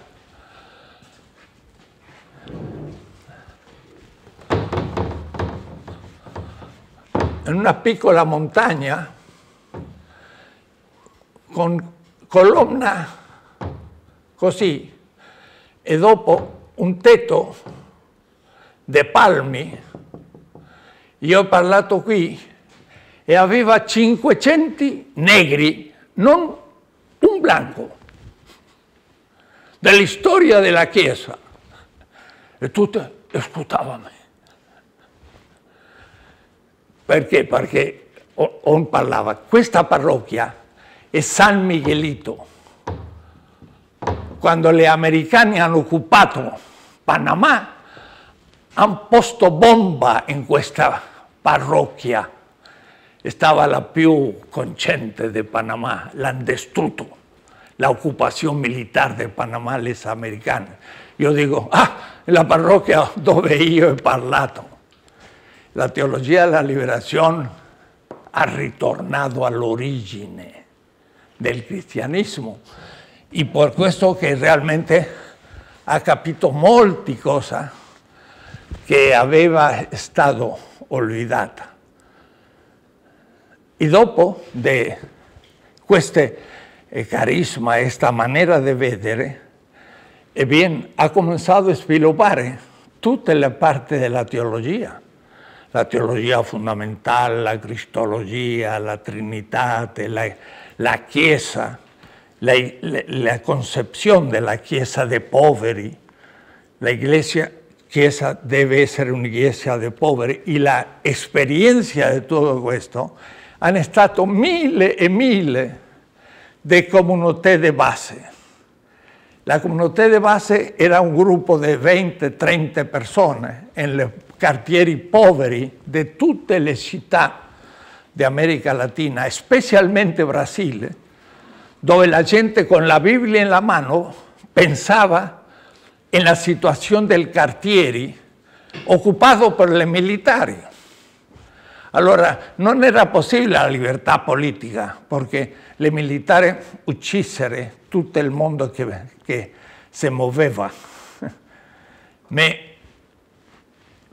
in una piccola montagna con colonna così e dopo un tetto di palmi. Io ho parlato qui e aveva cinquecento negri, non un bianco, della storia della Chiesa. E tutti ascoltavano. Perché? Perché on parlava, questa parrocchia è San Miguelito. Quando gli americani hanno occupato Panama, hanno posto bomba in questa parrocchia. Stava la più conciente di Panama, l'hanno distrutto, l'occupazione militare di Panama, gli americani. Io dico, ah, la parrocchia dove io ho parlato. La teologia della liberazione ha ritornato all'origine del cristianesimo e per questo che realmente ha capito molte cose che aveva stato olvidata. E dopo di questo carisma, questa maniera di vedere, e bien, ha cominciato a sviluppare tutte le parti della teologia. La teologia fondamentale, la cristologia, la trinitate, la, la chiesa, la, la, la concezione della chiesa dei poveri. La iglesia, chiesa deve essere una chiesa dei poveri e l'esperienza di tutto questo hanno stato mille e mille di comunità di base. La comunità di base era un gruppo di venti trenta persone nelle quartieri poveri di tutte le città di America Latina, specialmente Brasile, dove la gente con la Bibbia in la mano pensava nella situazione del quartiere occupato per i militari. Allora non era possibile la libertà politica, perché i militari uccisero tutto il mondo che, che si muoveva. Ma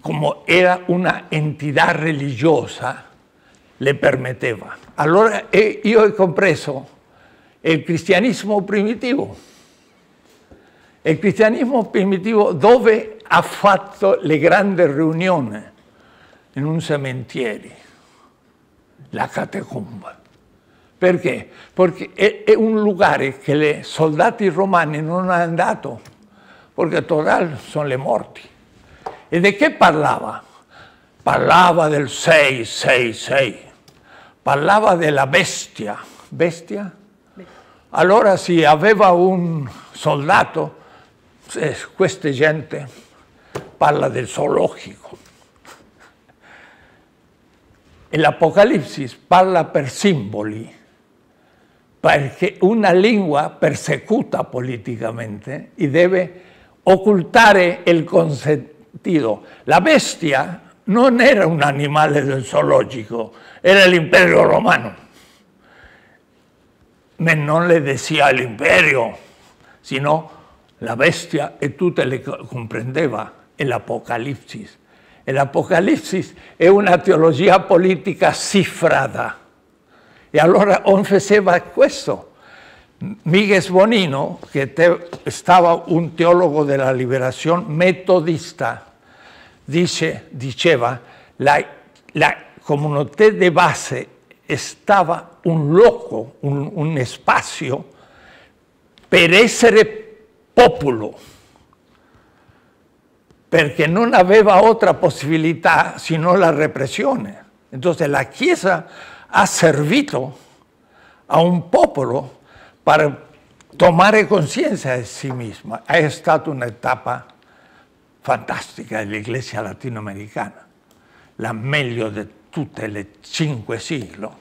come era una entità religiosa, le permetteva. Allora io ho compreso il cristianismo primitivo. Il cristianismo primitivo dove ha fatto le grandi riunioni? In un cementiere, la catacomba. Perché? Perché è un luogo che i soldati romani non hanno andato, perché totale sono le morti. E di che parlava? Parlava del sei sei sei, parlava della bestia. Bestia? Allora se aveva un soldato, questa gente parla del zoologico. E l'Apocalipsi parla per simboli, perché una lingua persecuta politicamente e deve occultare il concetto. La bestia non era un animale del zoologico, era l'imperio romano. Ma non le decía l'imperio, sino la bestia e tutte le comprendeva l'Apocalipsi. El Apocalipsis è una teologia politica cifrata. E allora on faceva questo. Miguel Bonino, che stava un teologo della liberazione metodista, dice, diceva la, la comunità di base stava un luogo, un, un spazio per essere popolo, perché non aveva altra possibilità se non la repressione. Entonces la Chiesa ha servito a un popolo per tomare conciencia di sí misma. È stata un'etapa fantastica dell'Iglesia latinoamericana, la meglio di tutte le cinque siglo.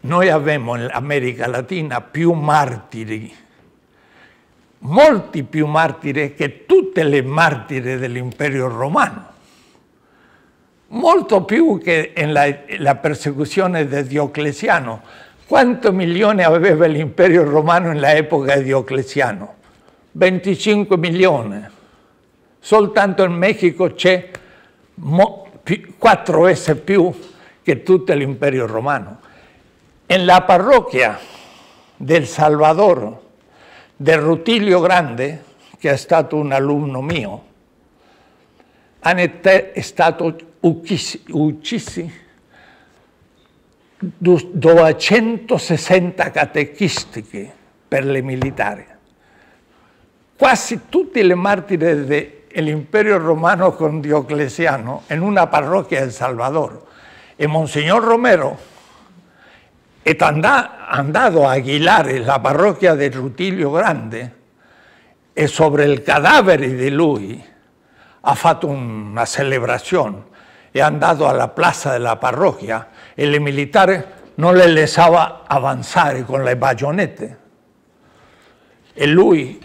Noi abbiamo in America Latina più martiri, molti più martiri che tutte le martiri dell'Imperio Romano, molto più che nella persecuzione di Diocleziano. Quanto milioni aveva l'Imperio Romano nell'epoca di Diocleziano? venticinque milioni. Soltanto in Messico c'è quattro volte più che tutto l'Imperio Romano. Nella parrocchia del Salvador, de Rutilio Grande, che è stato un alunno mio, hanno stato uccisi duecentosessanta catechisti per le militari. Quasi tutti i martiri dell'Imperio Romano con Diocleziano in una parrocchia del Salvador. E Monsignor Romero è andato a Aguilar, la parrocchia di Rutilio Grande, e sobre il cadavere di lui ha fatto una celebrazione. È andato alla plaza della parrocchia e i militari non le lasciavano avanzare con le baionette. E lui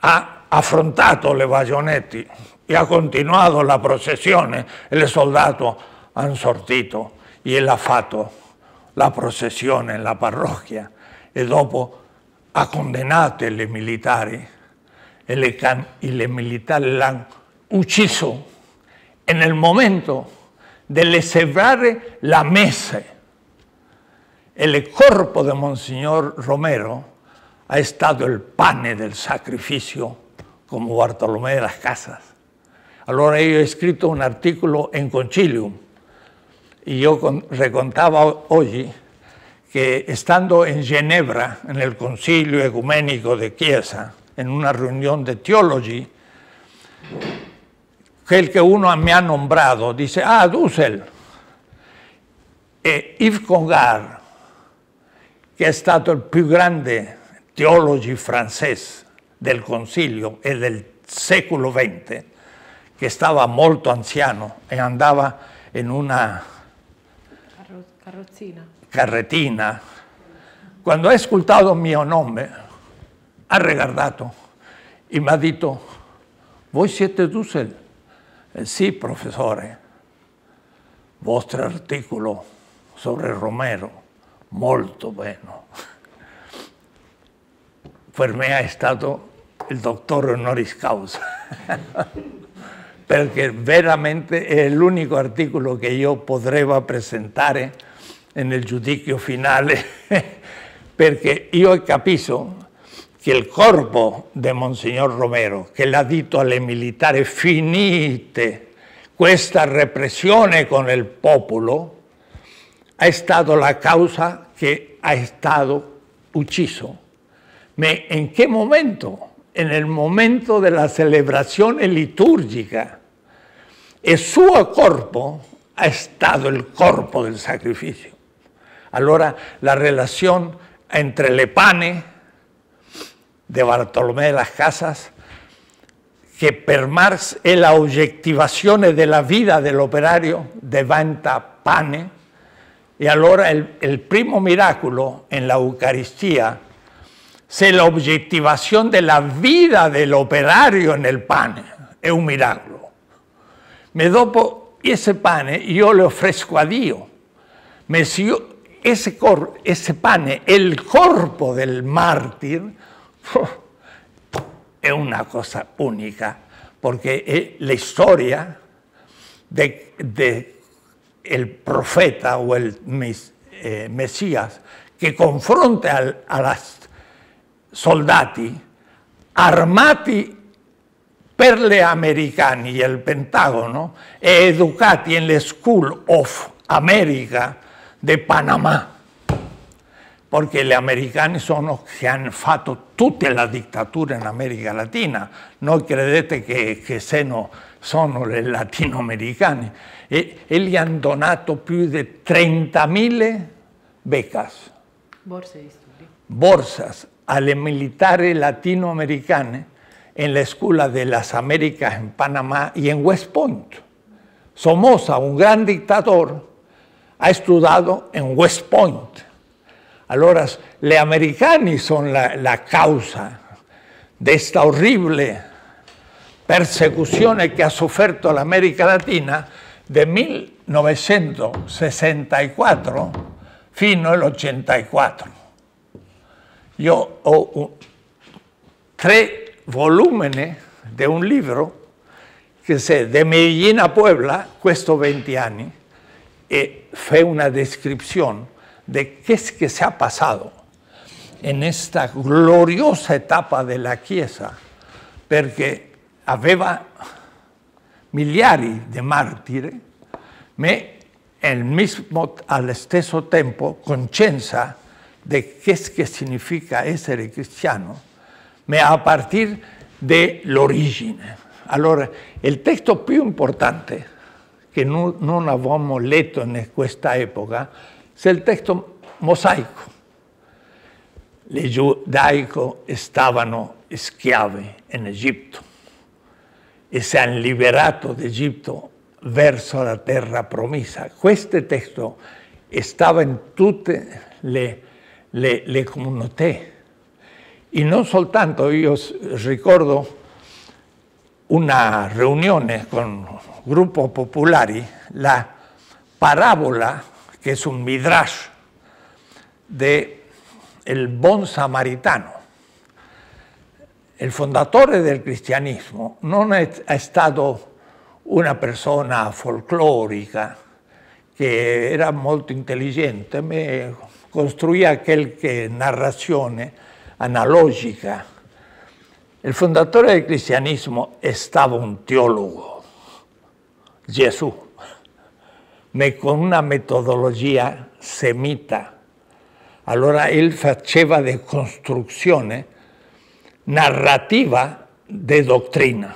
ha affrontato le baionette e ha continuato la processione. E i soldati hanno sortito e l'ha fatto la processione nella parrocchia, e dopo ha condannato i militari e i militari l'hanno ucciso nel momento di celebrare la messa. Il corpo di Monsignor Romero è stato il pane del sacrificio come Bartolomé de las Casas. Allora io ho scritto un articolo in Concilium. Y yo recontaba hoy que estando en Ginebra, en el Concilio Ecuménico de Chiesa, en una reunión de teología, que el que uno me ha nombrado dice, ah, Dussel, e Yves Congar, que è stato el più grande teólogo francés del Concilio e del século veinte, que estaba muy anciano y andaba en una carrozzina. Carretina. Quando ha ascoltato il mio nome, ha regardato e mi ha detto, voi siete Dussel? Eh, sì, professore, vostro articolo sobre Romero, molto bene. Per me è stato il dottore honoris causa, perché veramente è l'unico articolo che io potrei presentare nel giudizio finale, perché io ho capito che il corpo di Monsignor Romero, che l'ha detto alle militari, finite questa repressione con il popolo, è stata la causa che è stato ucciso. Ma in che momento? Nel momento della celebrazione liturgica. Il suo corpo è stato il corpo del sacrificio. Allora la relación entre le pane de Bartolomé de las Casas, que per Marx es la objetivación de la vida del operario, diventa pane, y allora el, el primo milagro en la Eucaristía es la objetivación de la vida del operario en el pane, es un milagro. Me dopo ese pane, yo le ofrezco a Dios. Me si Ese, cor, ese pane, il corpo del martir, è una cosa unica, porque la historia de, de el profeta o el mes, eh, Mesías que confronta al, a las soldati armati per le americani, il Pentagono, e educati nelle School of America di Panama, perché gli americani sono che hanno fatto tutta la dittatura in America Latina, non credete che, che sono, sono i latinoamericani, e, e gli hanno donato più di trentamila becas, borse di studio, borsas alle militari latinoamericane en la Escuela de las Américas en Panamá y en West Point. Somoza, un gran dictador, ha estudiado en West Point. Allora, gli americani sono la, la causa di questa orribile persecuzione che ha sofferto l'America Latina del millenovecentosessantaquattro fino all'ottantaquattro. Io ho un, tre volúmenes de un libro che se de Medellín a Puebla, questo venti anni, e fue una descripción de qué es que se ha pasado en esta gloriosa etapa de la Chiesa, perché aveva miliardi di martiri, ma al mismo allo stesso tempo conciencia de qué es que significa essere cristiano, ma a partir dell'origine. Allora, il testo più importante che non, non avevamo letto in questa epoca è il testo mosaico. I giudaico stavano schiavi in Egitto e si hanno liberato d'Egitto verso la terra promessa. Questo testo stava in tutte le, le, le comunità. Y no soltanto, yo recuerdo una reunión con grupos populares, la parábola, que es un midrash, del buen samaritano. El fundador del cristianismo no ha estado una persona folclórica, que era muy inteligente, me construía aquel que narraciones analogica. Il fondatore del cristianesimo stava un teologo, Gesù, ma con una metodologia semita. Allora, lui faceva deconstruzione narrativa di dottrina.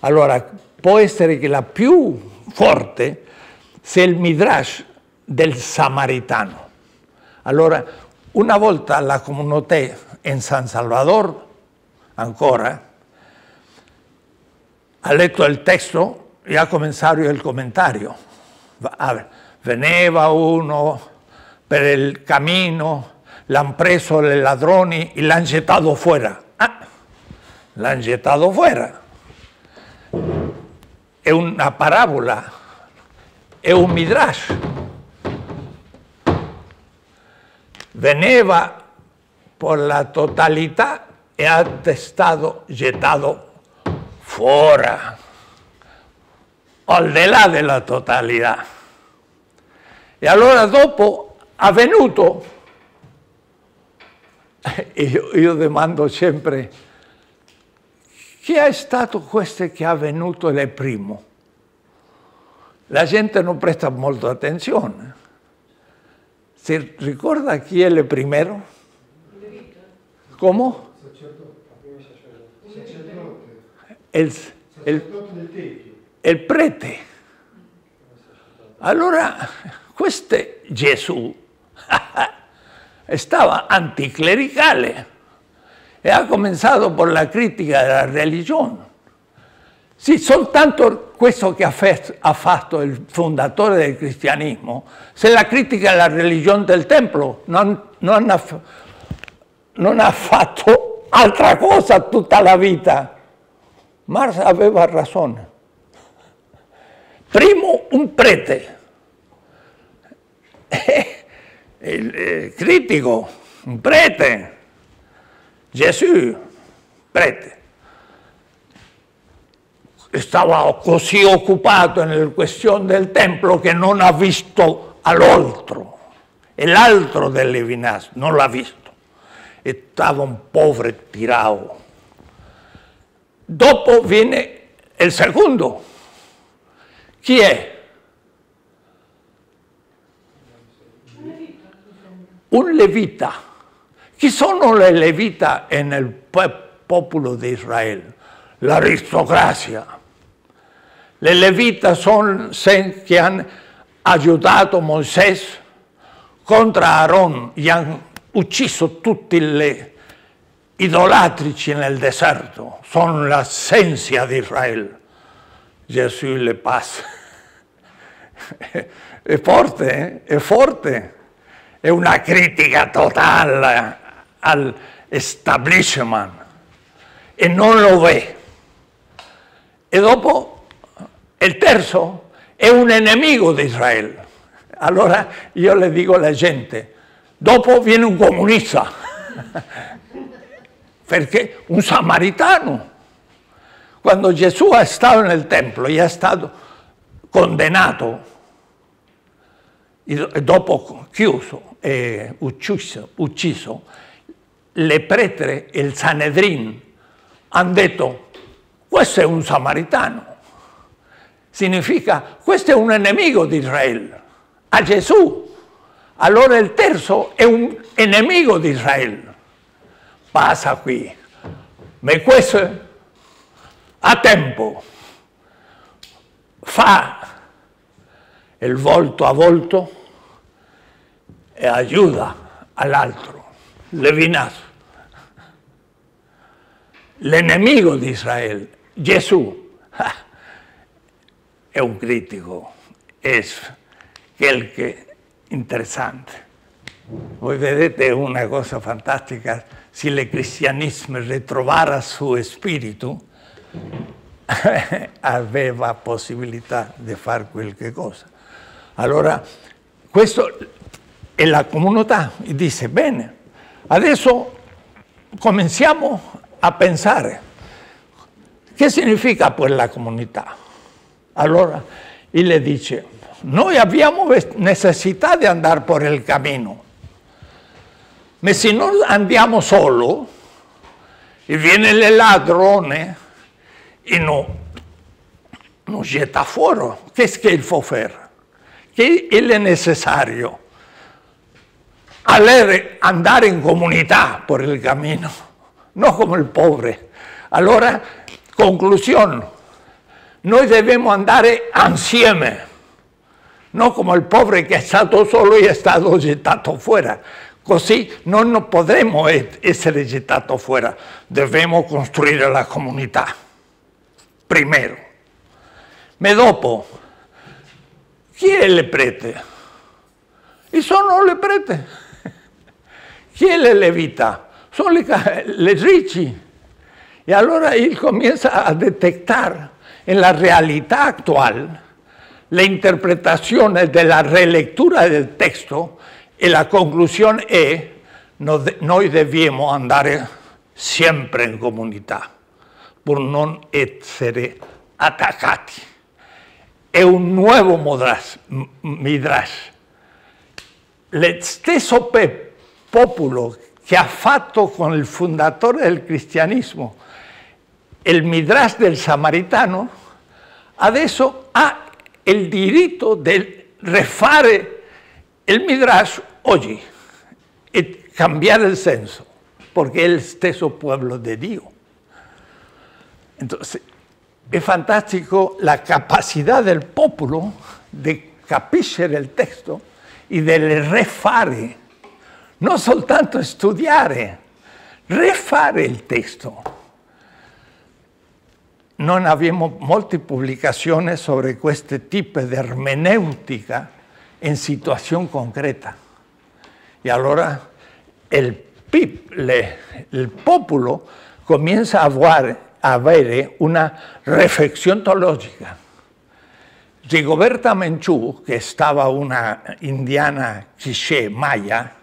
Allora, può essere che la più forte sia il Midrash del Samaritano. Allora, una volta la comunità in San Salvador, ancora, ha letto il testo e ha cominciato il commentario. Veneva uno per il cammino, l'hanno preso i ladroni e l'hanno gettato fuori. Ah, l'hanno gettato fuori. È una parabola, è un midrash. Veneva per la totalità e ha stato gettato fuori, al di là della totalità. E allora dopo è venuto, e io, io domando sempre, chi è stato questo che è venuto il primo? La gente non presta molto attenzione. ¿Se recuerda quién es el primero? ¿Cómo? El, el, el prete. Allora, este Gesù estaba anticlericale e ha comenzado por la crítica de la religión. Sì, soltanto questo che ha fatto il fondatore del cristianesimo, se la critica alla religione del Tempio, non, non, ha, non ha fatto altra cosa tutta la vita. Marx aveva ragione. Primo un prete, il critico, un prete, Gesù, prete. stava così occupato nella questione del templo che non ha visto all'altro, e l'altro del Levinas non l'ha visto, e stava un povero tirato. Dopo viene il secondo. Chi è? Un levita. Chi sono le levita nel popolo di Israele? L'aristocrazia. Le levita sono che hanno aiutato Mosè contro Aaron, gli hanno ucciso tutti gli idolatrici nel deserto, sono l'essenza di Israele. Gesù le passa. È forte, eh? È forte. È una critica totale all'establishment e non lo vede. E dopo il terzo è un nemico di Israele. Allora io le dico alla gente, dopo viene un comunista, perché un samaritano, quando Gesù è stato nel Tempio e è stato condannato, e dopo chiuso e ucciso, ucciso, le pretre e il Sanedrin hanno detto questo è un samaritano. Significa questo è un nemico di Israele, a Gesù. Allora il terzo è un nemico di Israele. Passa qui. Ma questo a tempo fa il volto a volto e aiuta all'altro, Levinas, l'ennemico di Israele. Gesù è un critico, è quel che è interessante. Voi vedete una cosa fantastica, se il cristianesimo ritrovara il suo spirito, aveva possibilità di fare qualche cosa. Allora, questo è la comunità, e dice, bene, adesso cominciamo a pensare. Che significa poi la comunità? Allora, lui le dice, noi abbiamo necessità di andare per il cammino, ma se non andiamo solo, e viene il ladrone e non no getta fuori, che è che il può fare? Che è necessario andare in comunità per il cammino, non come il povero. Allora, conclusione, noi dobbiamo andare insieme, non come il povero che è stato solo e è stato gettato fuori. Così non potremo essere gettati fuori, dobbiamo costruire la comunità, prima. Ma dopo... Chi è il prete? E sono le prete. Chi è le levita? Sono le, le ricci. E allora él comienza a detectar en la realidad actual la interpretación de la relectura del texto y la conclusión es no, noi debemos andar siempre en comunidad por no ser atacados. È un nuovo Midrash. Lo stesso popolo che ha fatto con il fondatore del cristianesimo il Midrash del Samaritano, adesso ha il diritto di rifare il Midrash oggi e cambiare il senso, perché è lo stesso popolo di Dio. Entonces, è fantastico la capacità del popolo di capire il testo e di rifare, non soltanto studiare, rifare il testo. Non abbiamo molte pubblicazioni sobre questo tipo di ermeneutica in situazione concreta. E allora il, il popolo comincia a guardare avere una reflexión teológica. Rigoberta Menchú, que estaba una indiana quiché maya,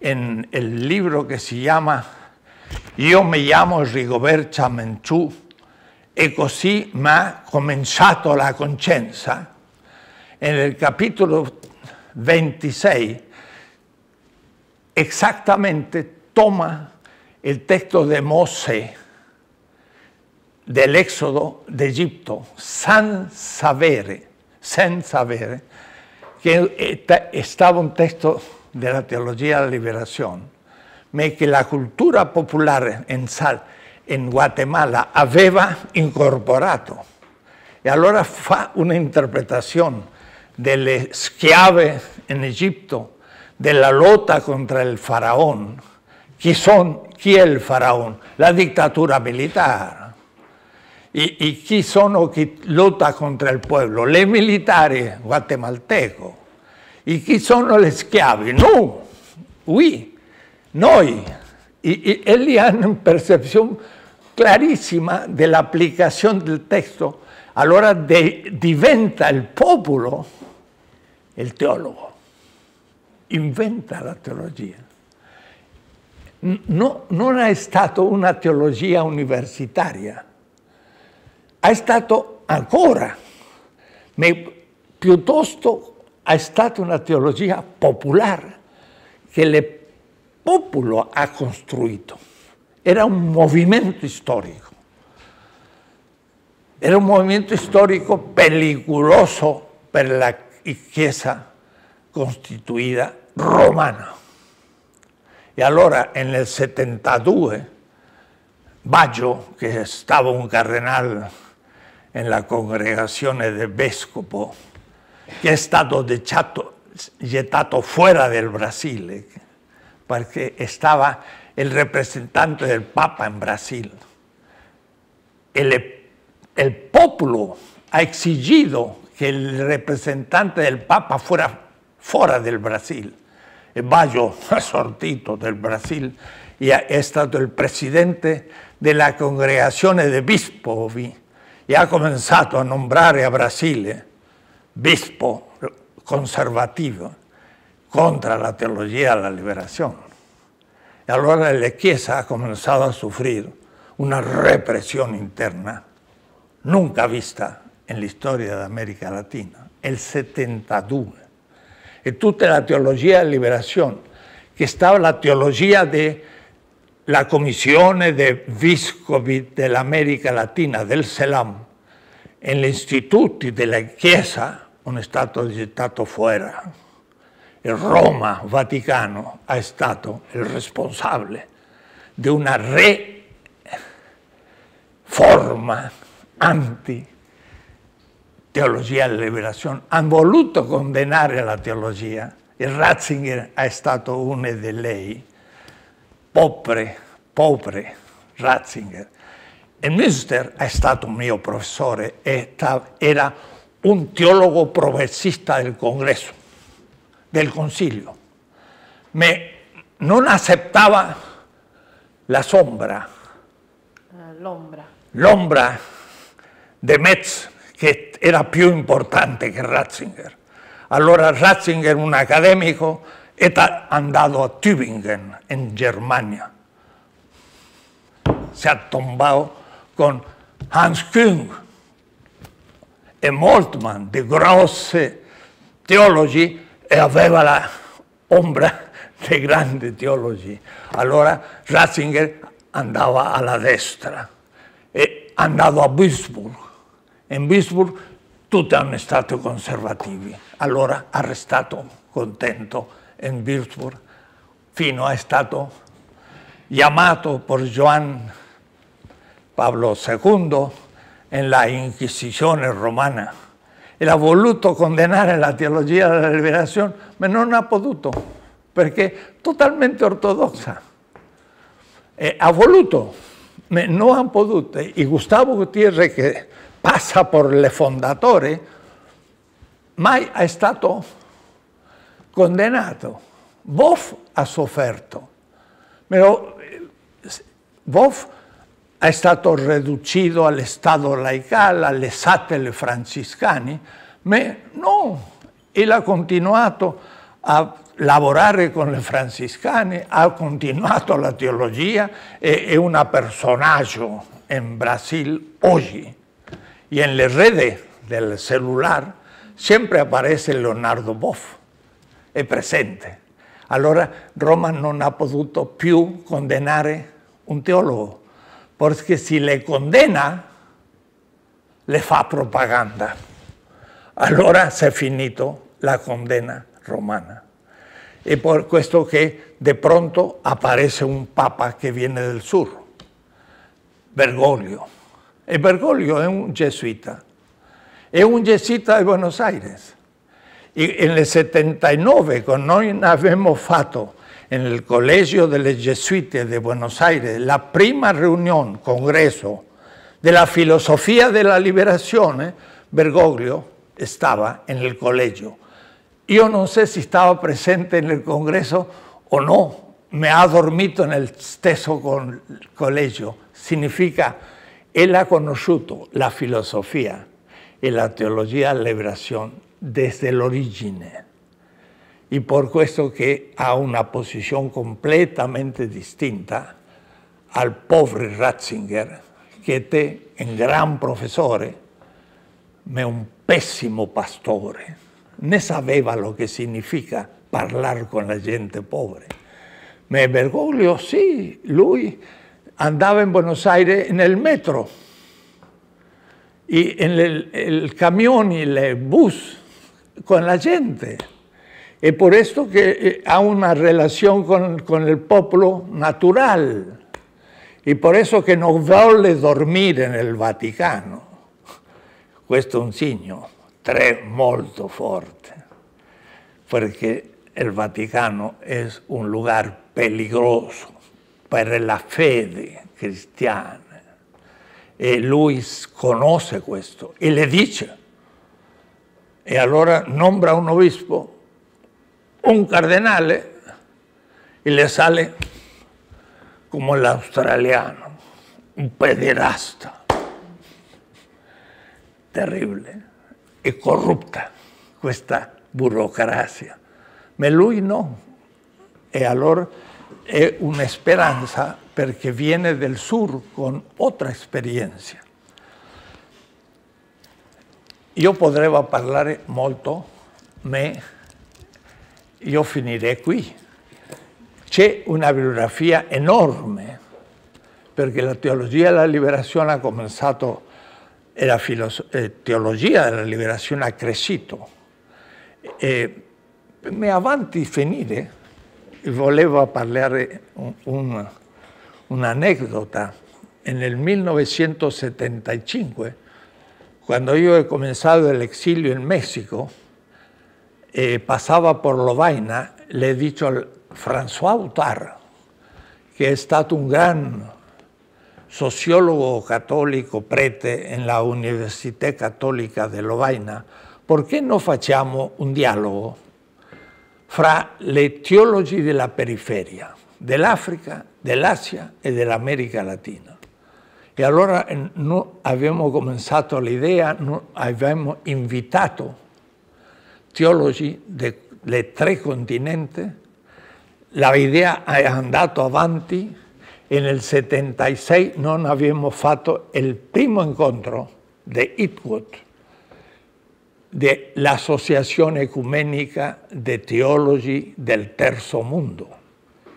en el libro que se llama Yo me llamo Rigoberta Menchú, E così m'ha cominciato la coscienza. E nel capitolo veintiséis, exactamente toma el texto de Moisés del éxodo de Egipto, sin saber, sin saber, que estaba un texto de la teología de la liberación, que la cultura popular en Sal, en Guatemala, aveva incorporato. E allora fa un'interpretazione delle schiave in Egitto, della lotta contro il faraon. Chi, son, chi è il faraon? La dittatura militare. E, e chi sono chi lotta contro il popolo? Le militari guatemalteco. E chi sono le schiavi? No, oui, noi. E, e lì hanno una percezione clarísima de la aplicación del texto, allora de, diventa el pueblo el teólogo, inventa la teología. No, non è stata una teologia universitaria, è stato ancora, ma piuttosto è stata una teologia popolare che il popolo ha costruito. Era un movimiento histórico, era un movimiento histórico peligroso para la Iglesia constituida romana. Y ahora, en el setantadue, Baggio, que estaba un cardenal en la congregación de Vescopo, que è stato dejato, gettato fuera del Brasil, porque estaba el representante del Papa en Brasil. El, el pueblo ha exigido que el representante del Papa fuera fuera del Brasil. El Baggio ha sortito del Brasil y ha estado el presidente de las congregaciones de bispos y ha comenzado a nombrar a Brasil bispo conservativo contra la teología de la liberación. Y ahora la Iglesia ha comenzado a sufrir una represión interna nunca vista en la historia de América Latina, el setantadue. Y toda la teología de liberación, que estaba la teología de la Comisión de Vescovi de la América Latina, del CELAM, en el Instituto de la Iglesia, un estado gettato fuera. Roma, Vaticano, ha stato il responsabile di una riforma anti-teologia della liberazione. Hanno voluto condannare la teologia e Ratzinger è stato uno di lei, povero, povero Ratzinger. E Münster è stato un mio professore, era un teologo progressista del Congresso, del concilio, me non accettava la sombra, l'ombra di Metz, che era più importante che Ratzinger. Allora Ratzinger, un accademico, è andato a Tübingen, in Germania, si è tombato con Hans Küng e Moltmann, di grossi teologi, e aveva la ombra dei grandi teologi. Allora Ratzinger andava alla destra e andava a Würzburg. In Würzburg tutti hanno stato conservativi. Allora arrestato, contento, in Würzburg, fino a stato chiamato per Giovan Paolo secondo nella Inquisizione romana. Él ha voluto condenar la teología de la liberación, pero no ha podido, porque es totalmente ortodoxa. Eh, ha voluto, pero no ha podido. Y Gustavo Gutiérrez, que pasa por Le Fondatore, mai è stato condenato. Boff ha sofferto, pero Boff è stato riducido al Stato laicale, alle satele francescane, ma no, él ha continuato a lavorare con le franciscane, ha continuato la teologia, è un personaggio in Brasil oggi. Y en la red del celular siempre aparece Leonardo Boff, è presente. Allora Roma non ha potuto più condannare un teologo, perché se le condena le fa propaganda. Allora si è finito la condanna romana. È per questo che de pronto aparece un papa che viene del sur, Bergoglio. E Bergoglio è un gesuita, è un gesuita di Buenos Aires. E nel settantanove, quando noi abbiamo fatto nel Collegio delle Gesuite di Buenos Aires la prima riunione, congresso, della filosofia della liberazione, Bergoglio stava nel collegio. Io non so se stava presente nel congresso o no, mi ha dormito nel stesso collegio. Significa él ha conocido la filosofía y la teología de la liberación desde el origen. Y por esto que ha una posición completamente distinta al pobre Ratzinger, que te un gran profesor, ma un pésimo pastore. No sabía lo que significa hablar con la gente pobre. Me Bergoglio, sí, lui andaba en Buenos Aires en el metro, y en el, el camión y el bus con la gente. Es por esto que hay una relación con, con el pueblo natural. Y por eso que no vale dormir en el Vaticano. Questo è un signo tre molto forte, perché il Vaticano è un lugar peligroso per la fede cristiana. E lui conosce questo e le dice. E allora nombra un obispo, un cardinale, e le sale come l'australiano, un pederasta. Terribile e corrupta questa burocrazia. Ma lui no. E allora è una speranza perché viene del sur con otra esperienza. Io potrei parlare molto, ma io finirei qui. C'è una bibliografia enorme, perché la teologia della liberazione ha cominciato, e la teologia della liberazione ha crescito. E, ma avanti finire, volevo parlare un, un, un'aneddota. Nel millenovecentosettantacinque, quando io ho cominciato l'esilio in Messico, eh, passava per Lovaina, le ho detto a François Autar, che è stato un gran sociologo cattolico, prete nella Università Cattolica di Lovaina, perché non facciamo un dialogo fra le teologie della periferia, dell'Africa, dell'Asia e dell'America Latina. E allora noi abbiamo cominciato l'idea, noi abbiamo invitato teologi dei tre continenti, l'idea è andata avanti e nel settantasei non abbiamo fatto il primo incontro di Itwood, de la Asociación Ecuménica de Teologi del Terzo Mundo,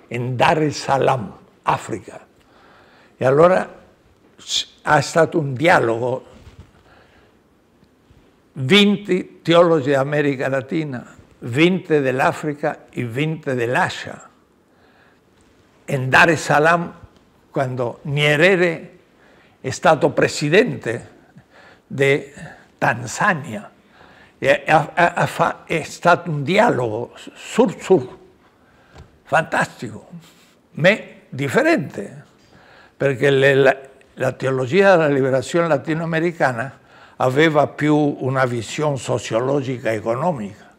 en Dar es Salaam, África. Y ahora ha estado un diálogo, veinte teólogos de América Latina, veinte del África y veinte del Asia. En Dar es Salaam, cuando Nyerere è stato presidente de Tanzania, è stato un dialogo sur-sur, fantastico, ma differente, perché la, la teologia della liberazione latinoamericana aveva più una visione sociologica e economica,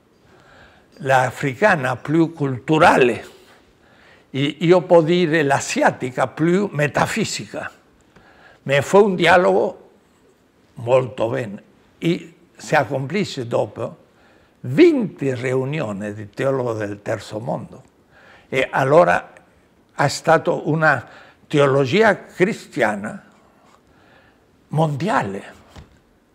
l'africana più culturale, e io posso dire l'asiatica più metafisica, ma fu un dialogo molto bene. E si accomplisce dopo veinte riunioni di teologi del terzo mondo. E allora è stata una teologia cristiana mondiale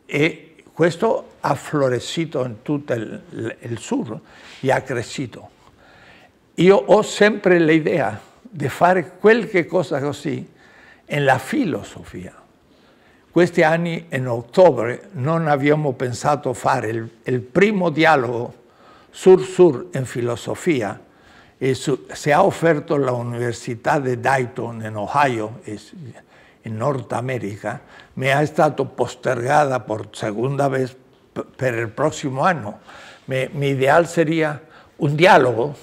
e questo ha florescito in tutto il, il sud e ha crescito. Io ho sempre l'idea di fare qualche cosa così nella filosofia. Questi anni, in ottobre, non abbiamo pensato fare il, il primo dialogo sur-sur in filosofia. E su, si è offerto l'Università di Dayton, in Ohio, in Nord America, mi è stata postergata per seconda vez per il prossimo anno. Mi, mi ideal sería un diálogo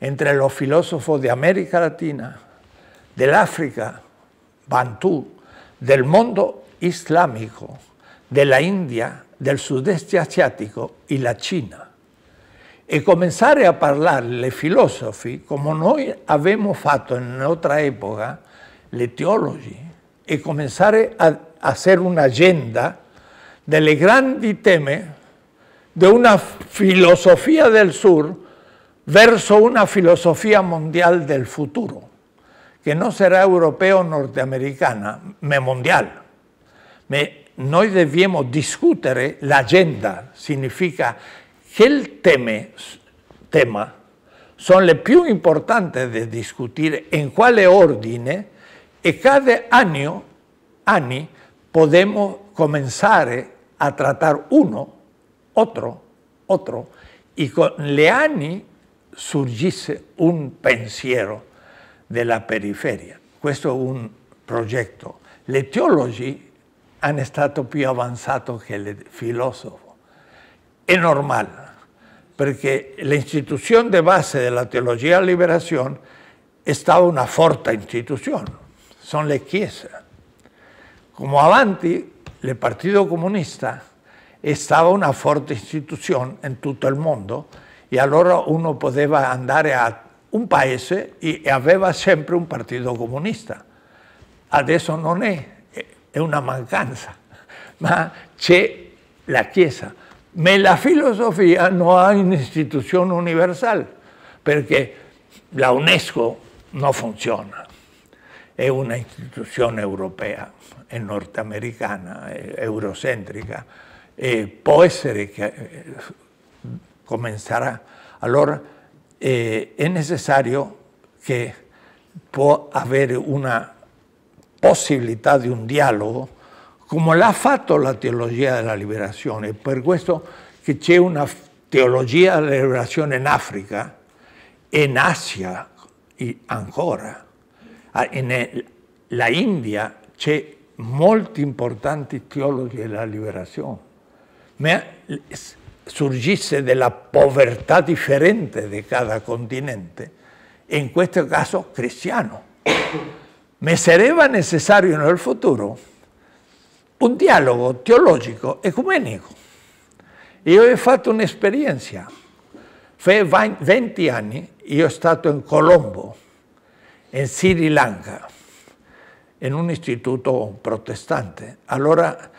entre los filósofos de América Latina, del África, Bantú, del mundo islámico, de la India, del sudeste asiático y la China. E comenzare a parlare le filosofi come noi abbiamo fatto in un'altra epoca, le teologi, e comenzare a fare un'agenda delle grandi teme di una filosofia del sur verso una filosofia mondiale del futuro, che non sarà europea o nordamericana, ma mondiale. Ma noi dobbiamo discutere l'agenda, significa quel teme, tema sono le più importanti da discutere, in quale ordine, e cada anno, anni possiamo cominciare a trattare uno, altro, altro, e con gli anni sorgisse un pensiero della periferia. Questo è un progetto. Le teologie hanno stato più avanzato che i filosofi. È normale, perché l'istituzione di base della teologia della liberazione è stata una forte istituzione, sono le chiese. Come avanti, il Partito Comunista è stata una forte istituzione in tutto il mondo e allora uno poteva andare a un paese e aveva sempre un Partito Comunista. Adesso non è, è una mancanza, ma c'è la Chiesa. Ma la filosofia non ha un'istituzione universale, perché la UNESCO non funziona. È un'istituzione europea, è nordamericana, è eurocentrica, e può essere che eh, comincerà. Allora eh, è necessario che può avere una possibilità di un dialogo come l'ha fatto la teologia della liberazione. Per questo che c'è una teologia della liberazione in Africa, in Asia e ancora. In la India c'è molti importanti teologi della liberazione. Ma sorgisse della povertà differente di cada continente, in questo caso cristiano. Ma sarebbe necessario nel futuro un dialogo teologico ecumenico. Io ho fatto un'esperienza. Fai venti anni io sono stato in Colombo, in Sri Lanka, in un istituto protestante. Allora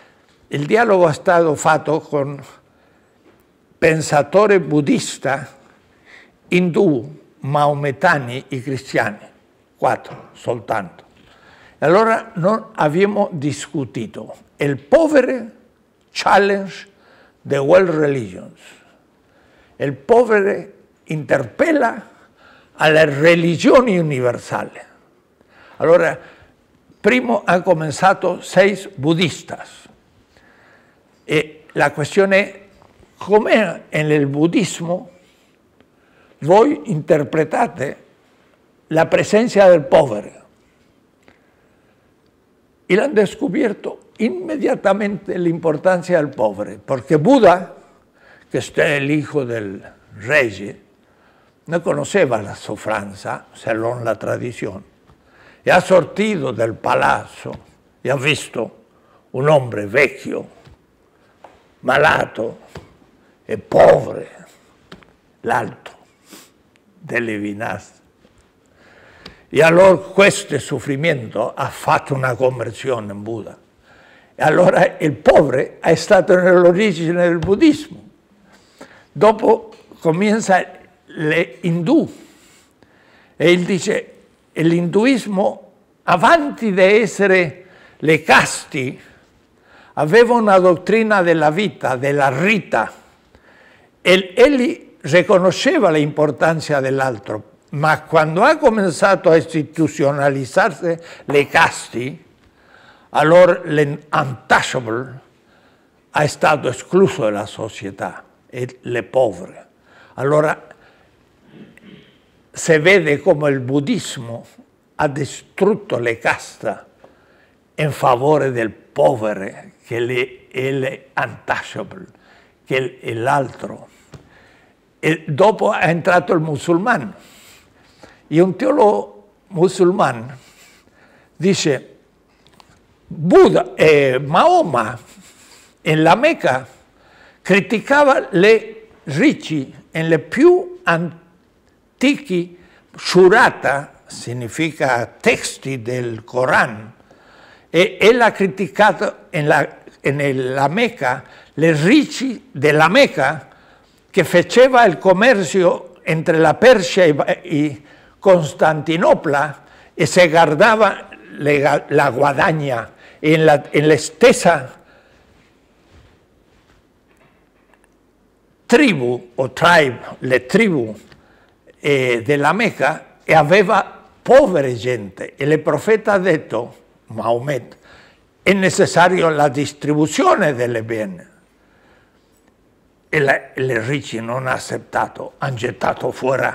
il dialogo è stato fatto con pensatori buddisti, indù, maometani e cristiani, quattro soltanto. Allora non abbiamo discutito il povero challenge di world religions. Il povero interpella alla religione universale. Allora, primo hanno cominciato sei buddisti. E la questione è come nel buddismo voi interpretate la presenza del povero. Y han descubierto inmediatamente la importancia del pobre, porque Buda, que es el hijo del rey, no conocía la sofranza, según la tradición. Y ha sortido del palazzo y ha visto un hombre vecchio, malato y pobre, l'alto, delle vinastre. E allora questo soffrimento ha fatto una conversione in Buddha. E allora il povero è stato nell'origine del buddismo. Dopo comienza l'Hindù e él dice l'induismo, avanti di essere le casti, aveva una dottrina della vita, della rita, e egli riconosceva l'importanza dell'altro, ma quando ha cominciato a istituzionalizzarsi le casti, allora l'untouchable è stato escluso dalla società, e le povere. Allora si vede come il buddismo ha distrutto le caste in favore del povero, che è l'untouchable, che è l'altro. E dopo è entrato il musulmano. E un teologo musulmano dice, Buddha, eh, Mahoma, in la Mecca, criticava le ricci e le più antichi shurata, significa testi del Corano, e, e la criticata in la, in la Mecca, le ricci della Mecca, che faceva il commercio entre la Persia e, e Costantinopla, e si guardava le, la guadagna in la, in la stessa tribu o tribe, le tribù eh, della Mecca, e aveva povere gente. E il profeta ha detto, Maometto, è necessaria la distribuzione delle beni. E la, le ricci non hanno accettato, hanno gettato fuori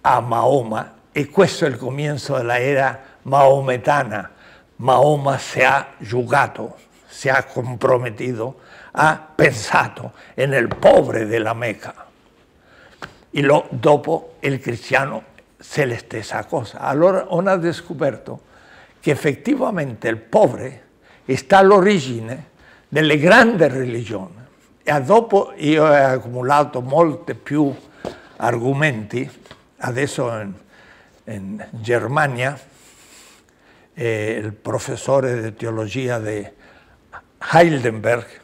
a Mahoma, e questo è il comienzo dell'era maometana. Mahoma si è giugato, si è compromesso, ha pensato nel povero della Mecca, e lo, dopo il cristiano se la stessa cosa. Allora uno ha scoperto che effettivamente il povero sta all'origine delle grandi religioni. E dopo io ho accumulato molti più argomenti, adesso in, in Germania eh, il professore di teologia di Heidelberg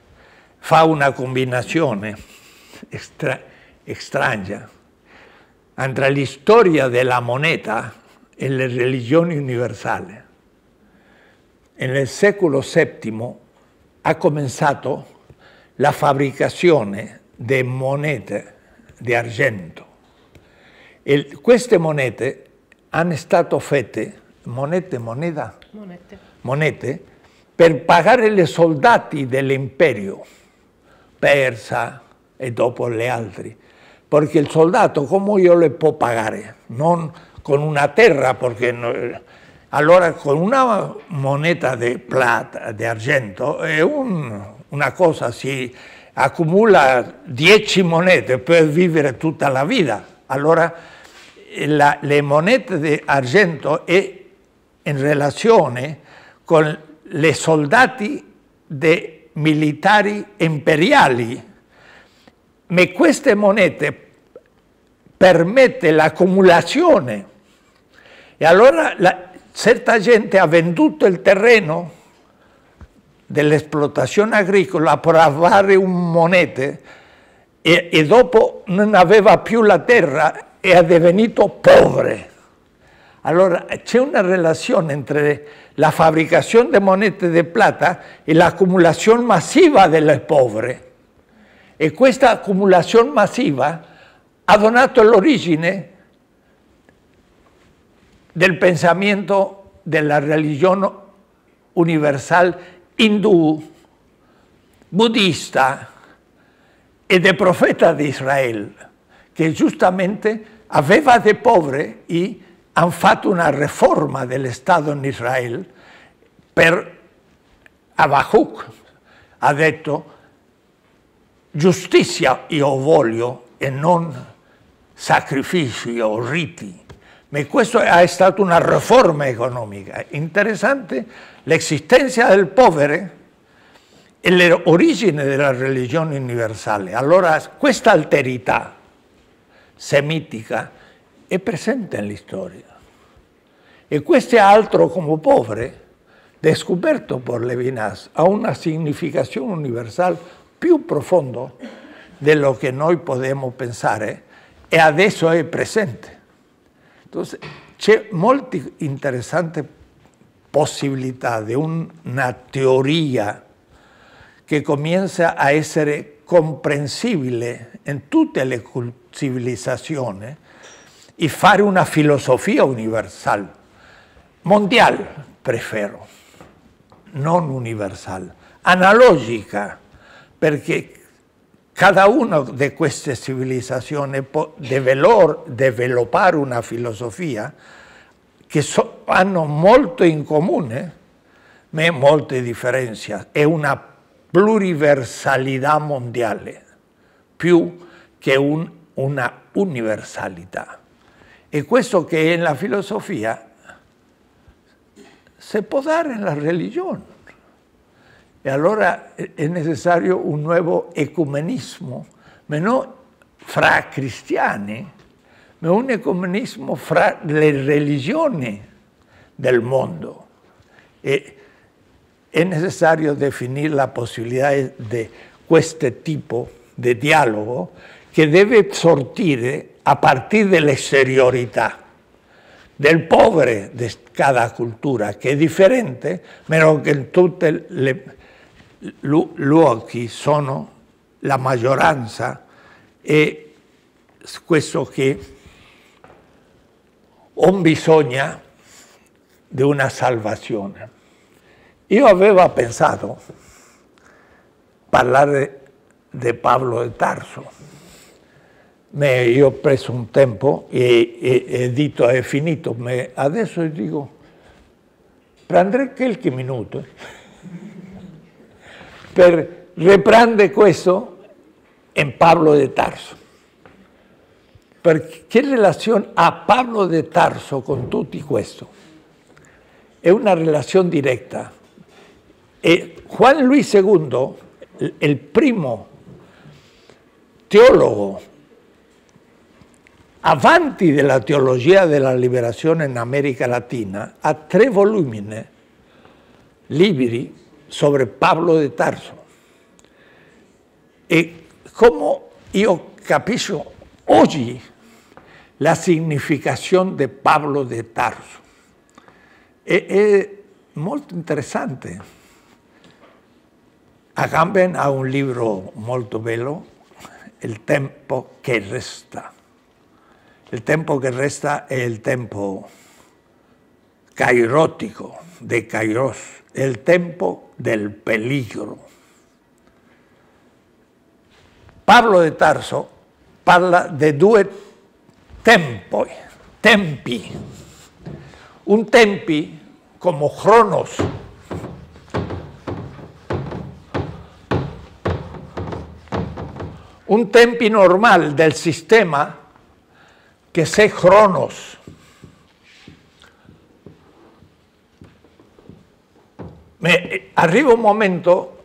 fa una combinazione extra, strana tra la storia della moneta e le religioni universali. Nel secolo settimo ha cominciato la fabbricazione di monete di argento. E queste monete hanno stato fatte, monete, moneta? Monete. Monete, per pagare i soldati dell'imperio persa e dopo le altre. Perché il soldato, come io le può pagare? Non con una terra, perché no, allora con una moneta di plata, di argento, è un... una cosa, si accumula dieci monete per vivere tutta la vita. Allora la, le monete di argento è in relazione con le soldati dei militari imperiali, ma queste monete permette l'accumulazione. E allora la, certa gente ha venduto il terreno dell'esplotazione agricola per fare un monete, e, e dopo non aveva più la terra e è divenuto povero. Allora c'è una relazione tra la fabbricazione di monete di plata e l'accumulazione massiva delle povere, e questa accumulazione massiva ha donato l'origine del pensamento della religione universale hindú, buddista e del profeta di Israele, che giustamente aveva dei poveri, e hanno fatto una riforma dello Stato in Israele. Per Habacuc ha detto, giustizia io voglio e non sacrifici o riti. Ma questa è stata una riforma economica interessante, l'esistenza del povero e l'origine della religione universale. Allora questa alterità semitica è presente nella storia, e questo altro come povero, descoperto per Levinas, ha una significazione universale più profonda de lo que noi podemos pensare e adesso è presente. Entonces, c'è molte interessanti possibilità di una teoria che comienza a essere comprensibile in tutte le civilizzazioni e fare una filosofia universale, mondiale preferisco, non universale, analogica, perché cada una di queste civilizzazioni può sviluppare una filosofia che so, hanno molto in comune, ma molte differenze. È una pluriversalità mondiale, più che un, una universalità. E questo che è nella filosofia si può dare nella religione. E allora è necessario un nuovo ecumenismo, ma non fra cristiani, ma un ecumenismo fra le religioni del mondo. E è necessario definire la possibilità di questo tipo di dialogo che deve sortire a partire dall'esteriorità del povero di cada cultura, che è differente, ma che tutte le luoghi sono la maggioranza, e questo che non bisogna di una salvazione. Io avevo pensato parlare di Paolo di Tarso, ma io ho preso un tempo e, e, e detto è finito, ma adesso dico prenderei qualche minuto per riprendere questo in Paolo di Tarso. Perché che relazione ha Paolo di Tarso con tutti questo? È una relazione diretta. E Juan Luis secondo, il primo teologo avanti della teologia della liberazione in America Latina, ha tre volumi libri sobre Pablo de Tarso. E come io capisco oggi la significazione di Pablo de Tarso. E, è molto interessante. Agamben ha un libro molto bello, Il tempo che resta. Il tempo che resta è il tempo cairotico, de Kairos, il tempo del peligro. Pablo di Tarso parla di due tempi, tempi. Un tempi come Cronos, un tempi normal del sistema che è Cronos. Ma arriva un momento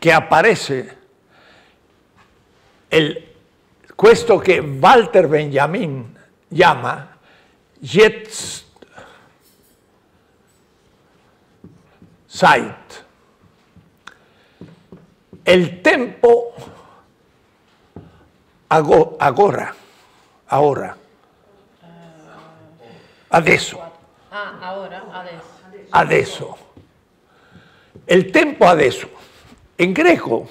che apparece il, questo che Walter Benjamin chiama Jetztzeit, il tempo agora, ahora, adesso. Ah, ahora, adesso. Adesso. El tempo adesso, en greco,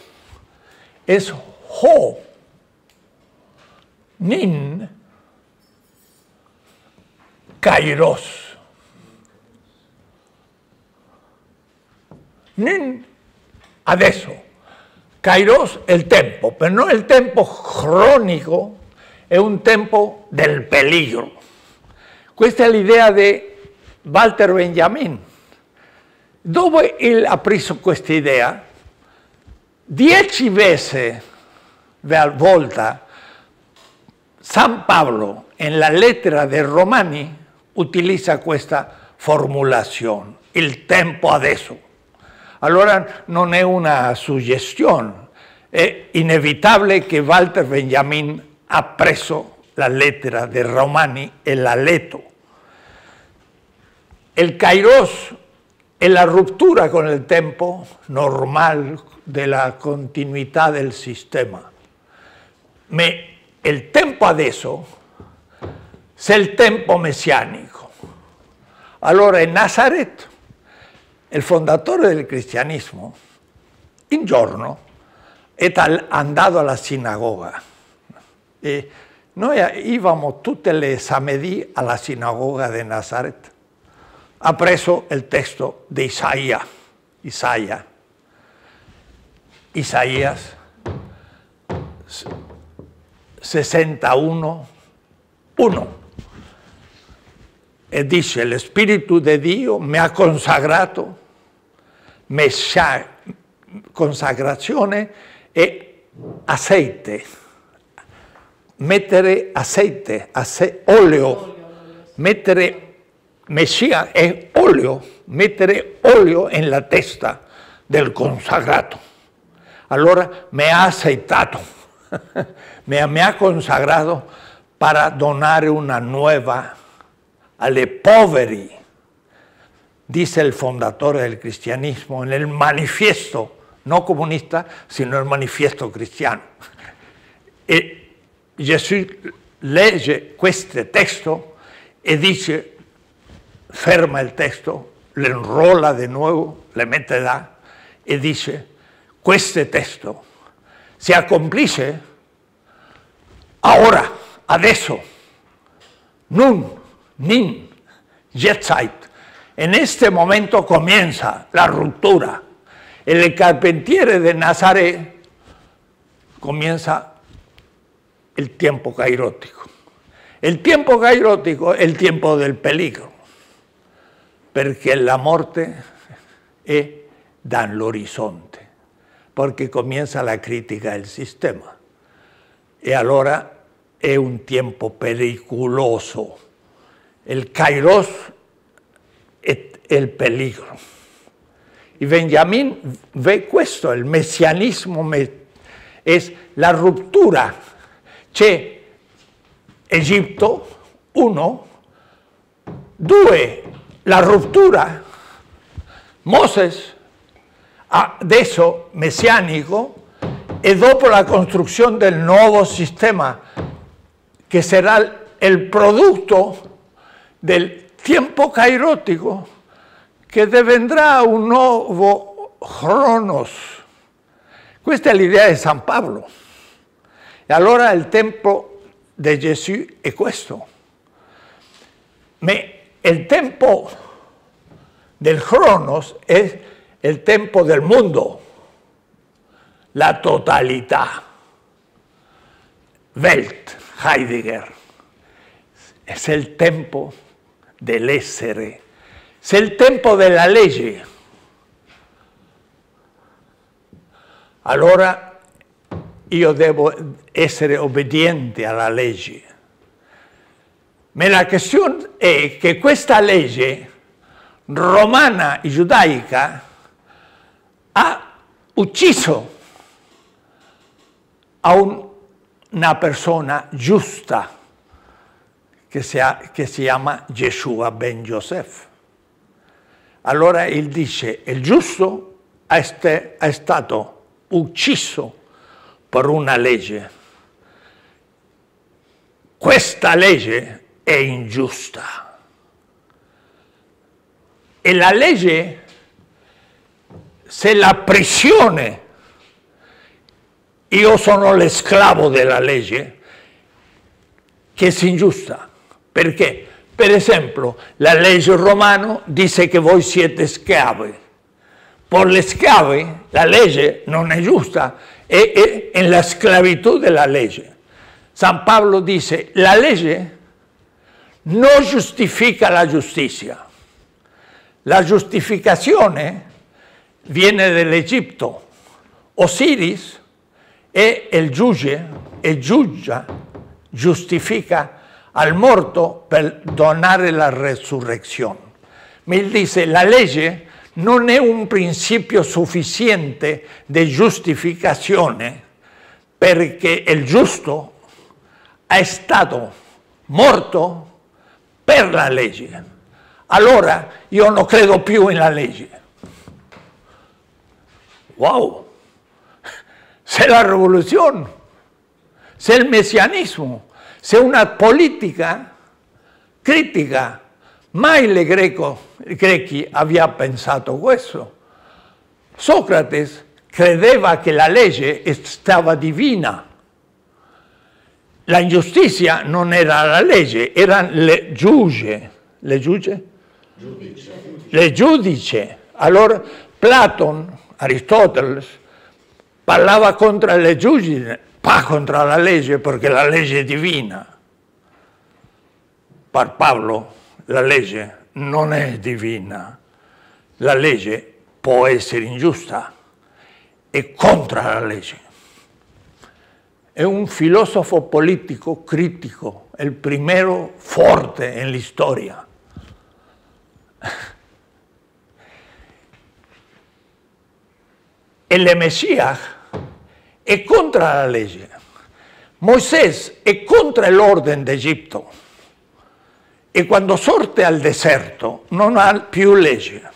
es ho, nin, kairos. Nin, adesso. Kairos, el tempo, pero no el tempo crónico, es un tempo del peligro. Questa è l'idea di Walter Benjamin. Dove ha preso questa idea? Dieci volte volta San Pablo, nella lettera dei Romani, utilizza questa formulazione, il tempo adesso. Allora non è una suggestione, è inevitabile che Walter Benjamin ha preso la lettera dei Romani e l'ha letto. Il Kairos è la ruptura con il tempo normale della continuità del sistema. me, il tempo adesso c'è il tempo messianico. Allora in Nazaret, il fondatore del cristianesimo, un giorno è andato alla sinagoga e noi íbamos tutte le samedì alla sinagoga di Nazaret. Ha preso il testo di Isaia, Isaia, Isaías sessantuno uno, e dice: lo Spirito di Dio mi ha consagrato, messia, consagrazione e aceite, mettere aceite, ace, olio, mettere Mesías es óleo, meter óleo en la testa del consagrado. Allora me ha aceitado, me, me ha consagrado para donar una nueva alle poveri, dice el fondatore del cristianismo en el manifiesto, no comunista, sino el manifiesto cristiano. E Gesù legge questo testo e dice: ferma il testo, lo enrola di nuovo, le mette là e dice: questo testo si accomplisce ora, adesso, nun, nin, jetzeit. In questo momento comienza la ruptura. Il carpentiere di Nazaret comienza il tempo cairótico. Il tempo cairótico è il tempo del peligro, perché la morte è dall'orizzonte, perché comienza la critica del sistema. E allora è un tempo pericoloso. Il kairos è il pericolo. E Benjamin vede questo, il messianismo è la ruptura. C'è Egitto, uno, due, la ruptura, Moses, adesso messianico, e dopo la costruzione del nuovo sistema che sarà il prodotto del tempo cairótico, che divendrà un nuovo Cronos. Questa è l'idea di San Paolo. E allora il tempo di Gesù è questo. Me El tiempo del Cronos es el tiempo del mundo, la totalidad. Welt, Heidegger. Es el tiempo del essere, es el tiempo de la ley. Allora yo debo ser obediente a la ley. Ma la questione è che questa legge romana e giudaica ha ucciso a un, una persona giusta che si, ha, che si chiama Gesù ben Joseph. Allora il dice: il giusto è, este, è stato ucciso per una legge. Questa legge è ingiusta. E la legge, se la prigione, io sono l'esclavo della legge, che è ingiusta. Perché? Per esempio, la legge romana dice che voi siete schiavi. Per gli schiavi la legge non è giusta, è nella schiavitù della legge. San Paolo dice: la legge non giustifica la giustizia. La giustificazione viene dall'Egitto. Osiris è il giudice e giudica, giustifica al morto per donare la resurrezione. Ma il dice: la legge non è un principio sufficiente di giustificazione, perché il giusto è stato morto per la legge. Allora io non credo più nella legge. Wow! C'è la rivoluzione, sea el mesianismo, sea una política critica. Maile Greco, Grecchi aveva pensato questo. Socrate credeva che la legge stava divina. La ingiustizia non era la legge, erano le giudice. Le giudice? Giudice. Le giudice. Allora Platone, Aristotele, parlava contro le giudice, pa contro la legge, perché la legge è divina. Per Paolo la legge non è divina, la legge può essere ingiusta, è contro la legge. È un filosofo politico critico, il primo forte nella storia. E il Messia è contro la legge. Moisè è contro l'ordine d'Egitto. E quando sorte al deserto non ha più legge.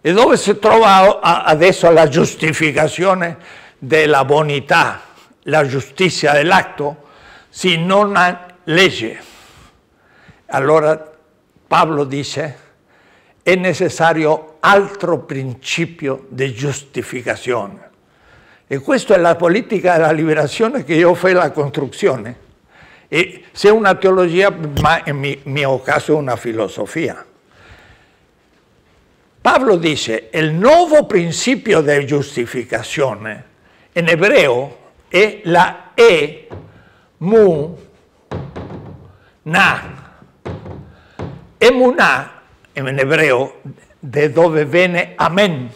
E dove si trova adesso la giustificazione della bonità, la giustizia dell'atto, se non ha legge? Allora Paolo dice, è necessario altro principio di giustificazione. E questa è la politica della liberazione che io fai la costruzione. E se una teologia, ma in mio caso una filosofia. Pablo dice, il nuovo principio di giustificazione in ebreo è la E, mu, na. E mu, na, in ebreo, da dove viene amen,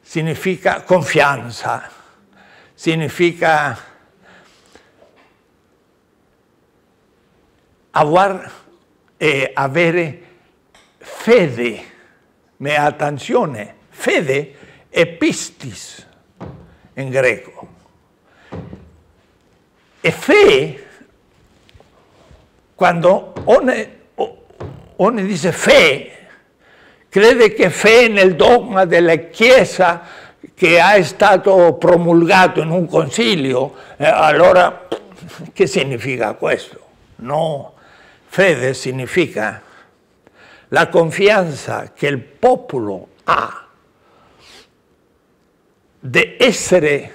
significa confianza, significa Avar, eh, avere fede, me attenzione, fede è pistis in greco. E fe, quando uno dice fe, crede che fe nel dogma della Chiesa che è stato promulgato in un concilio, eh, allora che significa questo? No. Fede significa la confianza che il popolo ha di essere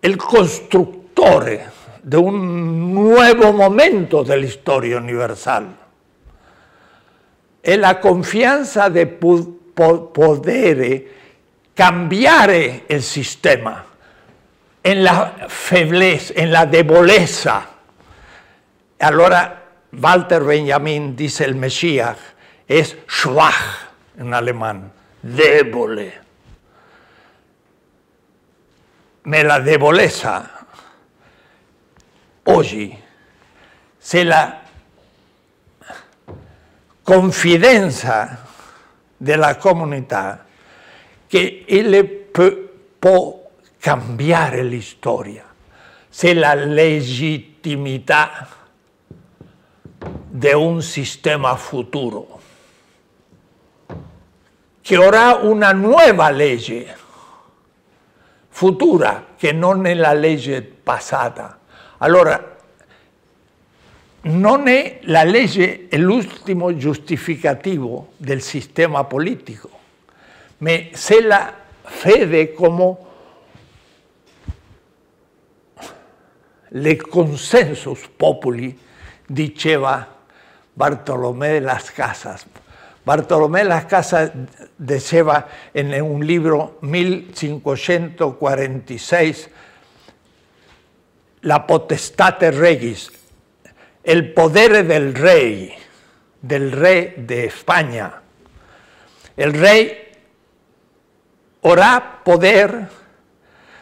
il costruttore di un nuovo momento della storia universale. È la confianza di poter cambiare il sistema nella febblezza, nella debolezza. Allora Walter Benjamin dice il Mesías è schwach in alemán, debole. Nella debolezza oggi c'è la confidenza della comunità che può cambiare la storia, c'è la legittimità di un sistema futuro, che avrà una nuova legge futura che non è la legge passata. Allora, non è la legge l'ultimo giustificativo del sistema politico, ma se la fede come le consensus populi diceva Bartolomé de las Casas. Bartolomé de las Casas diceva in un libro millecinquecentoquarantasei, La potestate regis, il potere del re, del re di Spagna. Il re avrà potere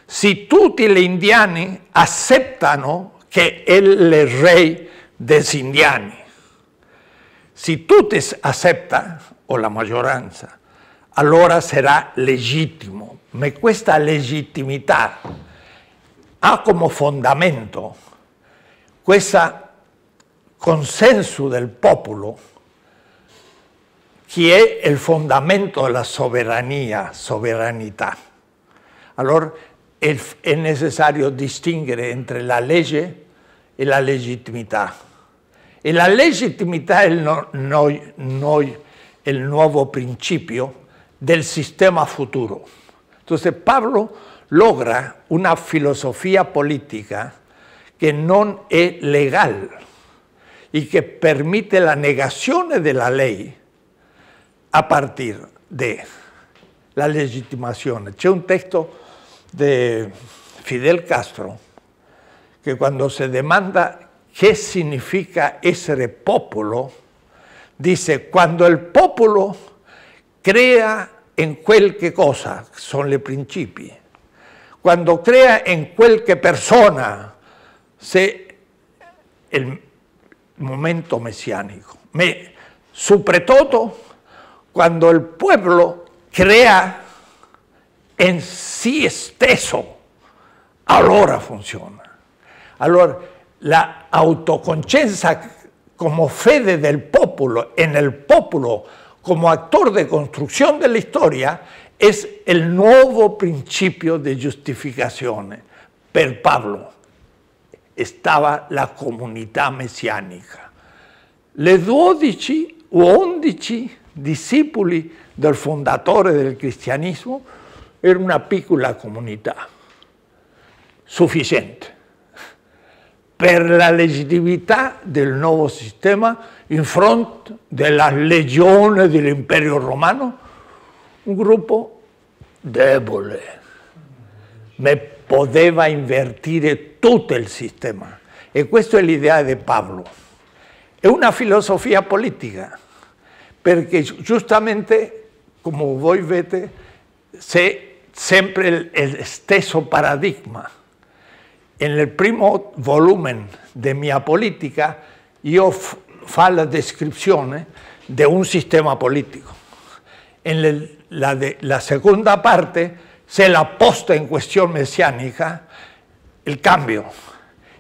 se tutti gli indiani accettano che è il re degli indiani. Se tutti accettano, o la maggioranza, allora sarà legittimo. Ma questa legittimità ha come fondamento questo consenso del popolo che è il fondamento della sovranità. Allora, è necessario distinguere entre la legge e la legittimità. E la legittimità è il, no, noi, noi, il nuovo principio del sistema futuro. Entonces Pablo logra una filosofía política que no es legal y que permite la negación de la ley a partir de la legitimación. C'è un texto de Fidel Castro que cuando se demanda ¿qué significa ese popolo? Dice, cuando el popolo crea en qualche cosa, son le principi, cuando crea en qualche persona, se el momento mesiánico. Me, soprattutto, cuando el pueblo crea en sí stesso, allora funciona. Allora, la autoconciencia como fede del popolo, en el popolo como actor de construcción de la historia, es el nuevo principio de justificación. Per Pablo estaba la comunidad mesianica. Le dodici o undici discípulos del fondatore del cristianismo era una piccola comunidad, suficiente. Per la legittimità del nuovo sistema in fronte della legione dell'imperio romano, un gruppo debole, ma poteva invertire tutto il sistema. E questa è l'idea di Pablo. È una filosofia politica, perché giustamente, come voi vedete, c'è sempre lo stesso paradigma. En el primo volumen de mi política, yo hago la descripción de un sistema político. En la, de, la segunda parte, se la posta en cuestión mesiánica el cambio.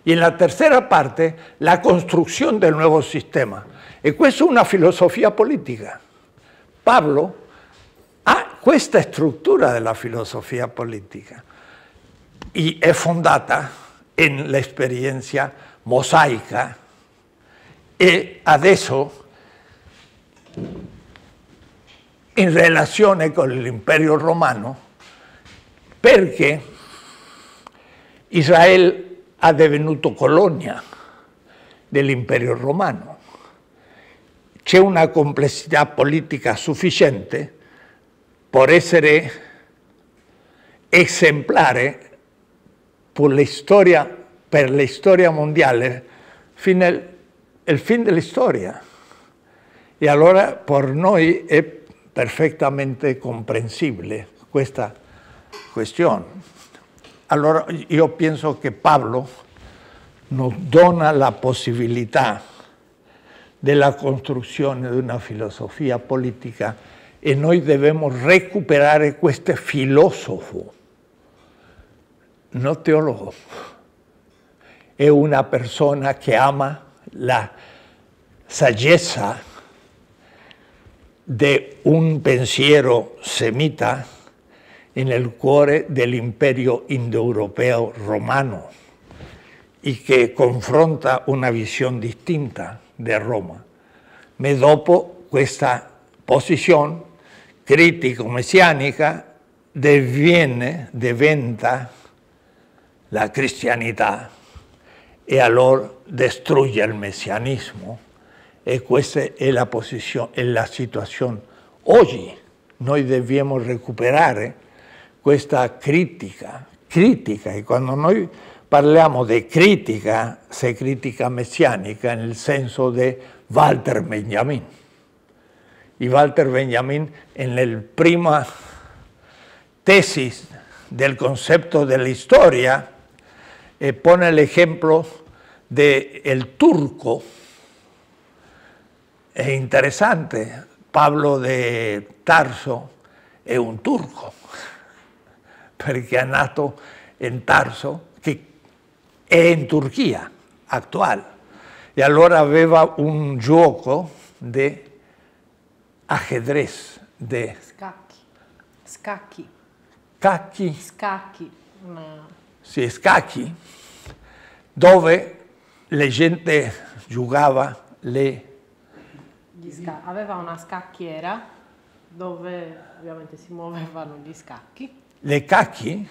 Y en la tercera parte, la construcción del nuevo sistema. Y esto es una filosofía política. Pablo, ah, esta estructura de la filosofía política y es fundada en la experiencia mosaica e adesso in relazione con l'imperio romano, perché Israele ha divenuto colonia dell'imperio romano. C'è una complessità politica sufficiente per essere esemplare per la storia, per la storia mondiale, fino al, al fin della storia. E allora per noi è perfettamente comprensibile questa questione. Allora io penso che Pablo nos dona la possibilità della costruzione di una filosofia politica e noi dobbiamo recuperare questo filosofo. No teólogo, es una persona que ama la saggezza de un pensiero semita en el cuore del imperio indoeuropeo romano y que confronta una visión distinta de Roma. Me dopo questa posición critico-mesianica diviene, diventa la cristianità e allora distrugge il messianismo, e questa è la posizione, è la situazione oggi. Noi dobbiamo recuperare questa critica, critica, e quando noi parliamo di critica, se critica messianica nel senso di Walter Benjamin. E Walter Benjamin nella prima tesi del concetto della storia Eh, pone el ejemplo del turco. Es interesante, Pablo de Tarso es un turco, porque ha nato en Tarso, que es en Turquía actual. Y allora aveva un gioco de ajedrez, de... Scacchi. Scacchi. Scacchi. Scacchi. una... Sì, scacchi, dove la gente giocava le... Aveva una scacchiera dove ovviamente si muovevano gli scacchi. Le cacchi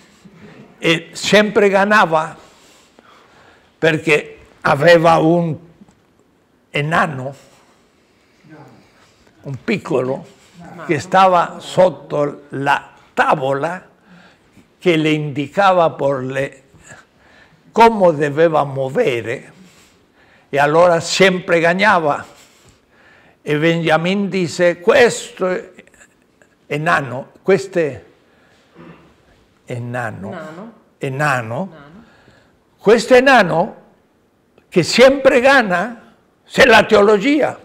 e sempre ganava perché aveva un enano, un piccolo, che stava sotto la tavola che le indicava per le, come doveva muovere e allora sempre ganava. E Benjamin dice, questo enano, queste... Enano, enano. Enano. Enano, questo enano che sempre gana, c'è la teologia.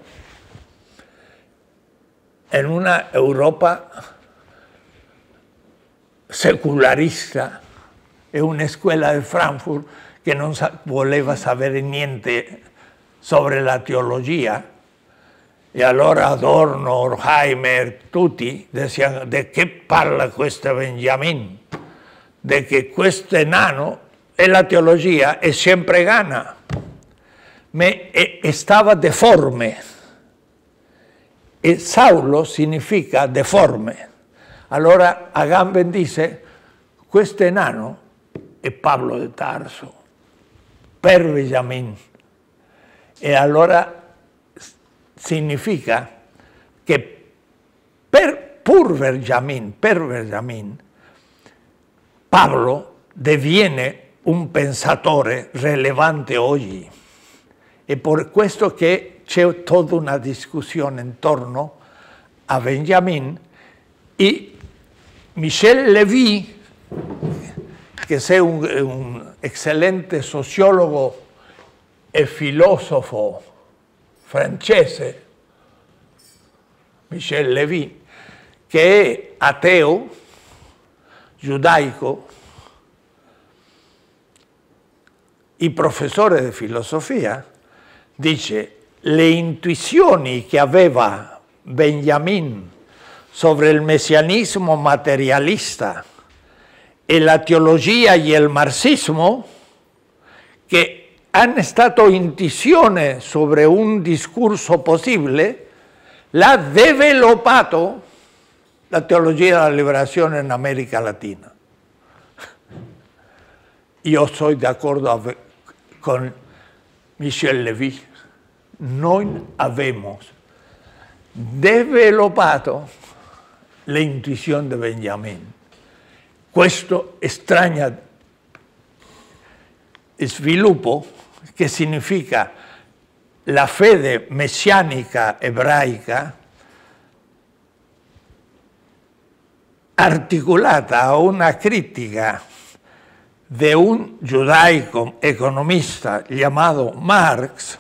In una Europa secularista, è una scuola di Frankfurt che non sa voleva sapere niente sobre la teologia, e allora Adorno, Horkheimer, tutti dicevano di che parla questo Benjamin? De che questo enano è la teologia e sempre gana, ma stava deforme, e Saulo significa deforme. Allora Agamben dice, questo enano è Pablo di Tarso, per Benjamin, e allora significa che per, pur Benjamin, per Benjamin, Pablo diviene un pensatore rilevante oggi. È per questo che c'è tutta una discussione intorno a Benjamin e Michel Lévy, che è un, un eccellente sociologo e filosofo francese, Michel Lévy, che è ateo, giudaico e professore di filosofia, dice le intuizioni che aveva Benjamin sobre il messianismo materialista e la teologia e il marxismo, che hanno stato intuizione sobre un discorso possibile, l'ha sviluppato la teologia della liberazione in America Latina. Io sono d'accordo con Michel Lévy. Noi abbiamo sviluppato l'intuizione di Benjamin. Questo strano sviluppo che significa la fede messianica ebraica articolata a una critica di un giudaico economista chiamato Marx,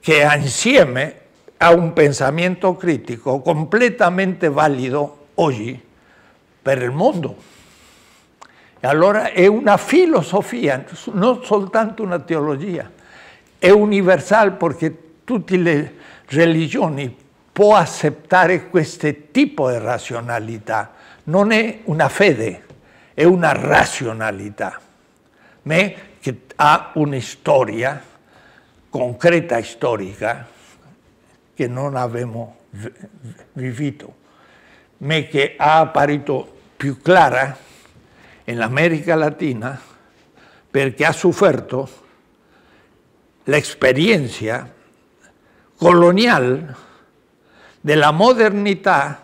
che insieme a un pensamento critico completamente valido oggi per il mondo. E allora è una filosofia, non soltanto una teologia, è universale perché tutte le religioni può accettare questo tipo di razionalità. Non è una fede, è una razionalità, ma che ha una storia concreta, storica, che non abbiamo vissuto, ma che ha apparito più chiara nell'America Latina perché ha sofferto l'esperienza coloniale della modernità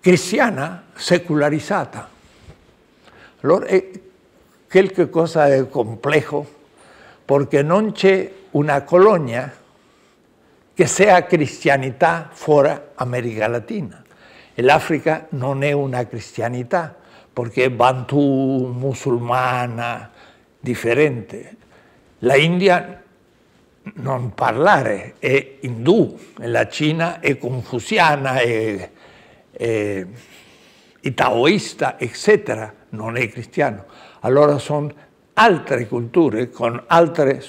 cristiana secularizzata. Allora è qualcosa di complesso, perché non c'è una colonia che sia cristianità fuori America Latina. L'Africa non è una cristianità, perché è bantù, musulmana, differente. La India non parlare, è indù, la Cina è confuciana, è, è, è taoista, eccetera, non è cristiano. Allora sono altre culture con altre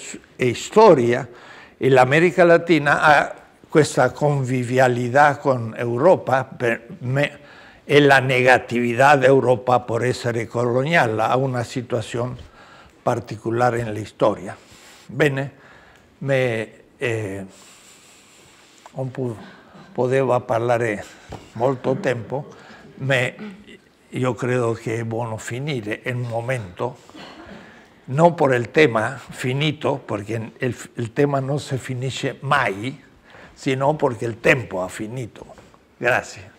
storie e l'America Latina ha questa convivialità con l'Europa en la negatividad de Europa por essere coloniale a una situazione particolare nella storia. Bene, me, eh, non potevo parlare molto tempo, ma io credo che è buono finire in un momento, non per il tema finito, perché il, il tema non si finisce mai, sino perché il tempo ha finito. Grazie.